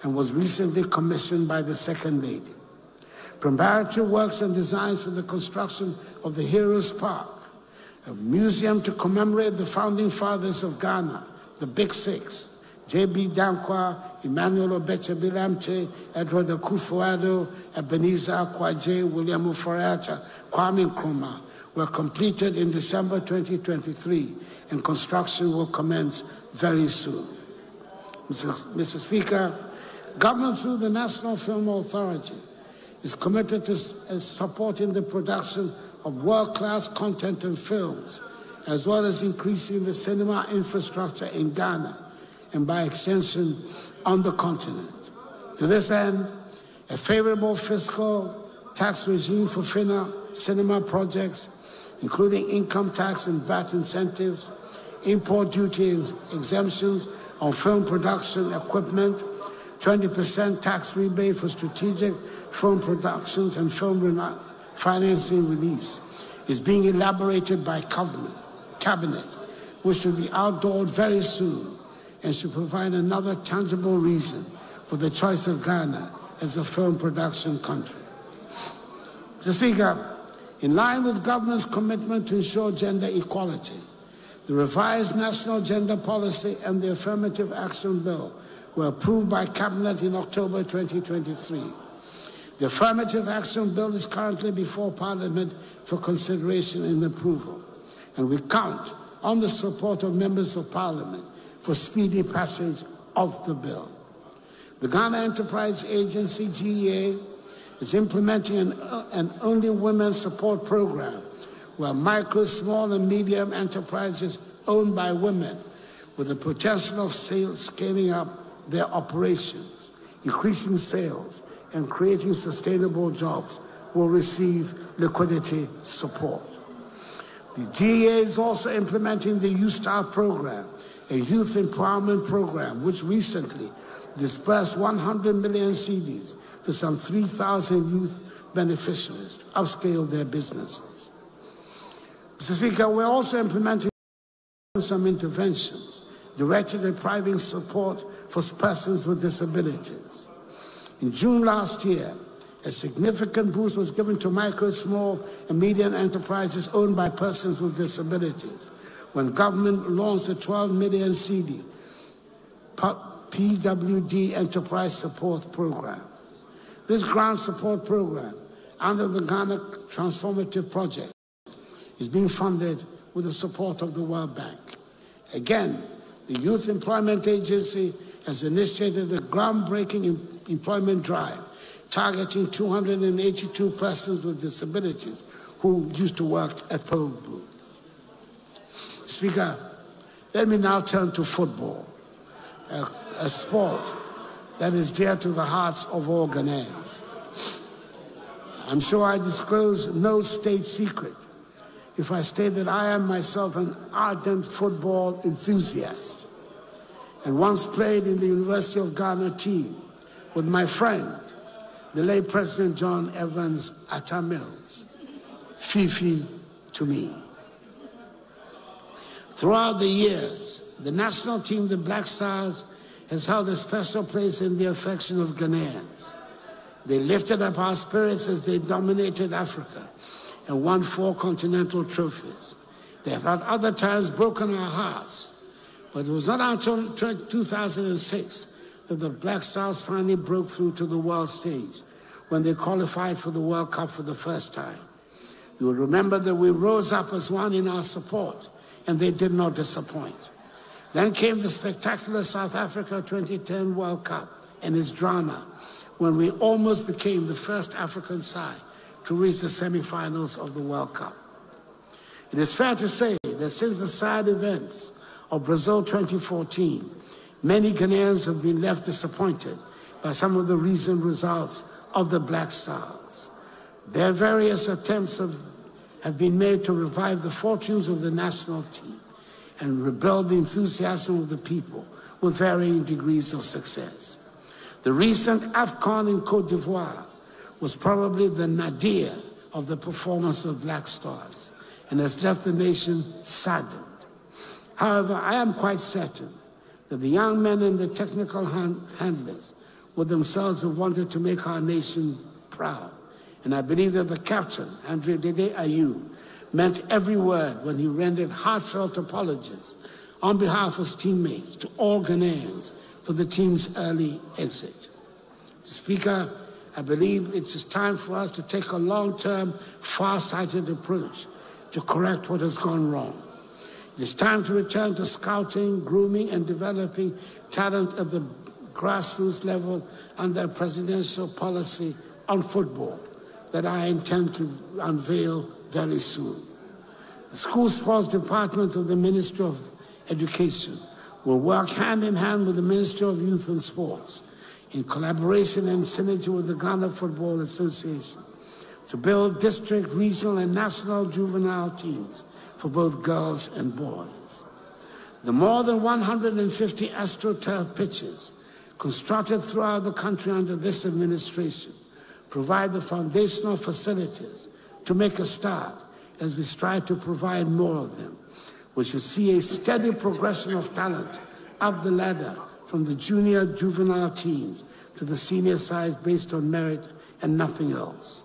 and was recently commissioned by the Second Lady. Preparatory works and designs for the construction of the Heroes Park, a museum to commemorate the founding fathers of Ghana, the Big Six, J B Dankwa, Emmanuel Beterbi-Lamte, Edward Akufo-Addo, Ebenezer Akwa-Jay, William Oforata, Kwame Nkrumah, were completed in December twenty twenty-three, and construction will commence very soon. Mister Mister Speaker, government through the National Film Authority is committed to supporting the production of world-class content and films, as well as increasing the cinema infrastructure in Ghana and, by extension, on the continent. To this end, a favorable fiscal tax regime for cinema projects, including income tax and V A T incentives, import duty exemptions on film production equipment, twenty percent tax rebate for strategic film productions, and film financing reliefs is being elaborated by Cabinet, which should be outdoored very soon and should provide another tangible reason for the choice of Ghana as a film production country. Mister Speaker, in line with government's commitment to ensure gender equality, the revised National Gender Policy and the Affirmative Action Bill were approved by Cabinet in October twenty twenty-three. The Affirmative Action Bill is currently before Parliament for consideration and approval, and we count on the support of members of Parliament for speedy passage of the bill. The Ghana Enterprise Agency, G E A, is implementing an, uh, an Only Women Support Program, where micro, small, and medium enterprises owned by women, with the potential of sales, scaling up their operations, increasing sales, and creating sustainable jobs, will receive liquidity support. The G E A is also implementing the YouStar program, a youth empowerment program which recently disbursed one hundred million cedis to some three thousand youth beneficiaries to upscale their businesses. Mister Speaker, we're also implementing some interventions directed at providing support for persons with disabilities. In June last year, a significant boost was given to micro, small, and medium enterprises owned by persons with disabilities when government launched the twelve million cedi P W D Enterprise Support Program. This grant support program under the Ghana Transformative Project is being funded with the support of the World Bank. Again, the Youth Employment Agency has initiated a groundbreaking employment drive targeting two hundred eighty-two persons with disabilities who used to work at poll booths. Speaker, let me now turn to football, a, a sport that is dear to the hearts of all Ghanaians. I'm sure I disclose no state secret if I state that I am myself an ardent football enthusiast, and once played in the University of Ghana team with my friend, the late President John Evans Atta Mills, Fifi to me. Throughout the years, the national team, the Black Stars, has held a special place in the affection of Ghanaians. They lifted up our spirits as they dominated Africa and won four continental trophies. They have at other times broken our hearts, but it was not until two thousand six that the Black Stars finally broke through to the world stage when they qualified for the World Cup for the first time. You'll remember that we rose up as one in our support, and they did not disappoint. Then came the spectacular South Africa twenty ten World Cup and its drama, when we almost became the first African side to reach the semi-finals of the World Cup. It is fair to say that since the sad events of Brazil twenty fourteen, many Ghanaians have been left disappointed by some of the recent results of the Black Stars. Their various attempts have, have been made to revive the fortunes of the national team and rebuild the enthusiasm of the people with varying degrees of success. The recent AFCON in Côte d'Ivoire was probably the nadir of the performance of Black Stars and has left the nation saddened. However, I am quite certain that the young men and the technical hand handlers would themselves have wanted to make our nation proud. And I believe that the captain, Andre Dede Ayew, meant every word when he rendered heartfelt apologies on behalf of his teammates to all Ghanaians for the team's early exit. Speaker, I believe it is time for us to take a long-term, far-sighted approach to correct what has gone wrong. It is time to return to scouting, grooming, and developing talent at the grassroots level under a presidential policy on football that I intend to unveil very soon. The School Sports Department of the Ministry of Education will work hand in hand with the Ministry of Youth and Sports in collaboration and synergy with the Ghana Football Association to build district, regional, and national juvenile teams for both girls and boys. The more than one hundred fifty AstroTurf pitches constructed throughout the country under this administration provide the foundational facilities to make a start as we strive to provide more of them. We should see a steady progression of talent up the ladder from the junior juvenile teams to the senior sides based on merit and nothing else.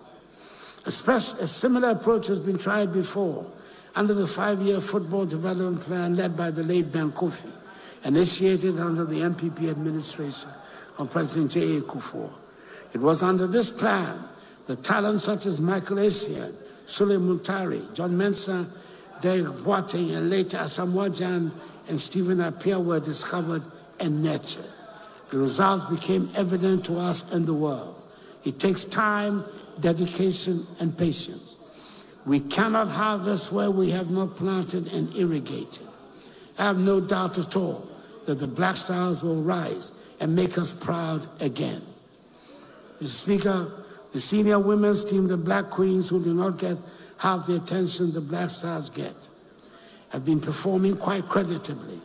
A, special, a similar approach has been tried before under the five-year football development plan led by the late Ben Kofi, initiated under the M P P administration of President J A Kufuor. It was under this plan that talents such as Michael Essien, Sule Muntari, John Mensah, Derek Boateng, and later Asamoah Gyan and Stephen Appiah were discovered and nurtured. The results became evident to us and the world, It takes time, dedication, and patience. We cannot harvest where we have not planted and irrigated. I have no doubt at all that the black stars will rise and make us proud again. Mister Speaker, the senior women's team, the black queens who do not get half the attention the black stars get, have been performing quite creditably.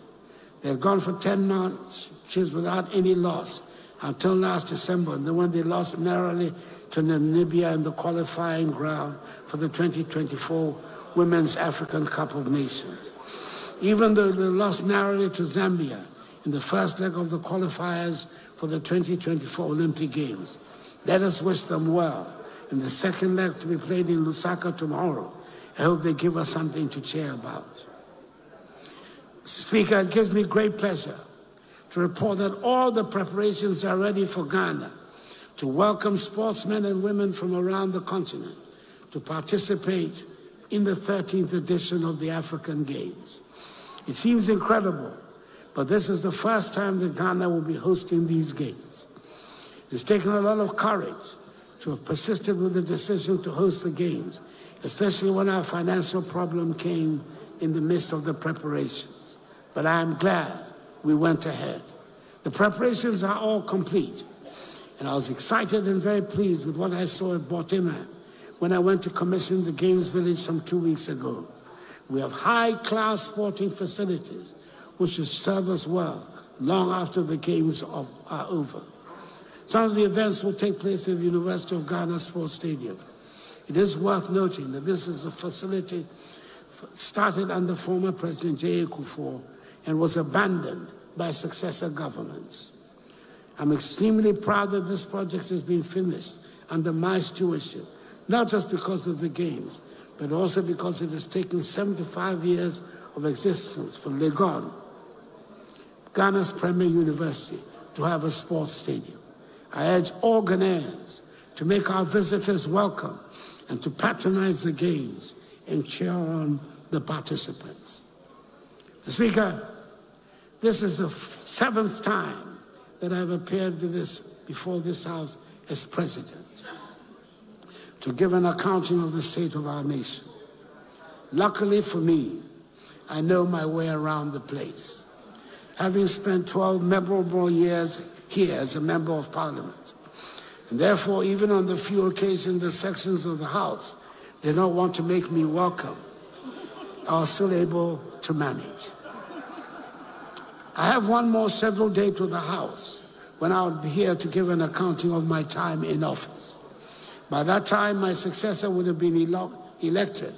They've gone for ten matches without any loss until last December, and then when they lost narrowly to Namibia in the qualifying ground for the twenty twenty-four Women's African Cup of Nations. Even though they lost narrowly to Zambia in the first leg of the qualifiers for the twenty twenty-four Olympic Games, let us wish them well in the second leg to be played in Lusaka tomorrow. I hope they give us something to cheer about. Mister Speaker, it gives me great pleasure to report that all the preparations are ready for Ghana to welcome sportsmen and women from around the continent to participate in the thirteenth edition of the African Games. It seems incredible, but this is the first time that Ghana will be hosting these games. It's taken a lot of courage to have persisted with the decision to host the games, especially when our financial problem came in the midst of the preparations. But I am glad we went ahead. The preparations are all complete, and I was excited and very pleased with what I saw at Bortima when I went to commission the Games Village some two weeks ago. We have high-class sporting facilities which should serve us well long after the games of, are over. Some of the events will take place at the University of Ghana Sports Stadium. It is worth noting that this is a facility started under former President J A Kufuor and was abandoned by successor governments. I'm extremely proud that this project has been finished under my stewardship, not just because of the games, but also because it has taken seventy-five years of existence for Legon, Ghana's premier university, to have a sports stadium. I urge all Ghanaians to make our visitors welcome and to patronize the games and cheer on the participants. Mister Speaker, this is the seventh time that I've appeared with this, before this House as President, to give an accounting of the state of our nation. Luckily for me, I know my way around the place, having spent twelve memorable years here as a Member of Parliament. And therefore, even on the few occasions the sections of the House did not want to make me welcome, I was still able to manage. I have one more scheduled date with the House when I'll be here to give an accounting of my time in office. By that time, my successor would have been elected.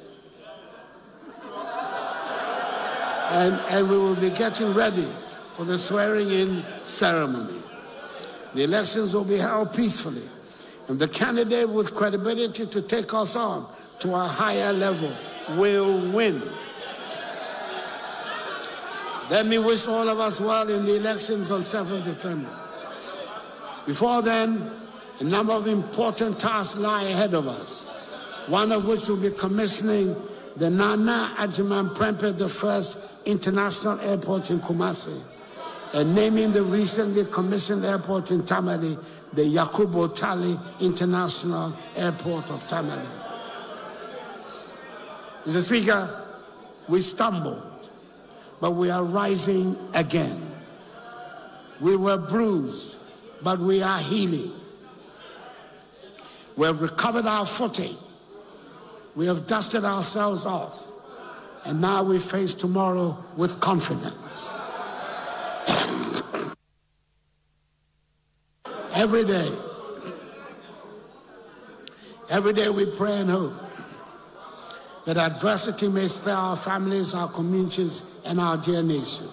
And, and we will be getting ready for the swearing-in ceremony. The elections will be held peacefully, and the candidate with credibility to take us on to a higher level will win. Let me wish all of us well in the elections on seventh of December. Before then, a number of important tasks lie ahead of us, one of which will be commissioning the Nana Konadu Agyeman the first International Airport in Kumasi, and naming the recently commissioned airport in Tamale, the Yakubu Tali International Airport of Tamale. Mister Speaker, we stumbled, but we are rising again. We were bruised, but we are healing. We have recovered our footing. We have dusted ourselves off. And now we face tomorrow with confidence. Every day, every day we pray and hope that adversity may spare our families, our communities, and our dear nation.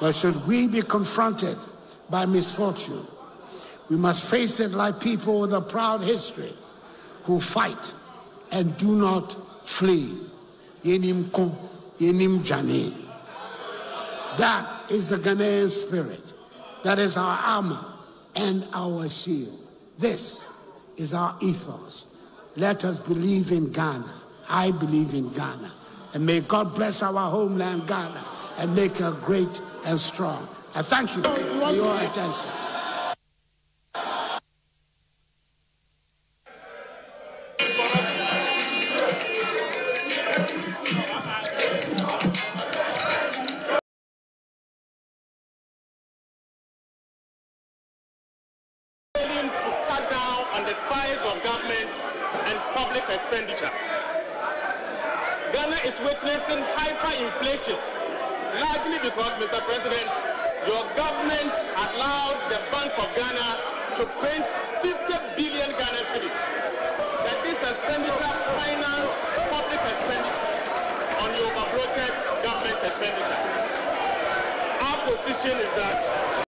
But should we be confronted by misfortune, we must face it like people with a proud history who fight and do not flee. That is the Ghanaian spirit. That is our armor and our shield. This is our ethos. Let us believe in Ghana. I believe in Ghana. And may God bless our homeland, Ghana, and make her great and strong. I thank you for your attention. expenditure. Ghana is witnessing hyperinflation, largely because, Mister President, your government allowed the Bank of Ghana to print fifty billion Ghana cedis. That this expenditure finance public expenditure on the overbloated government expenditure. Our position is that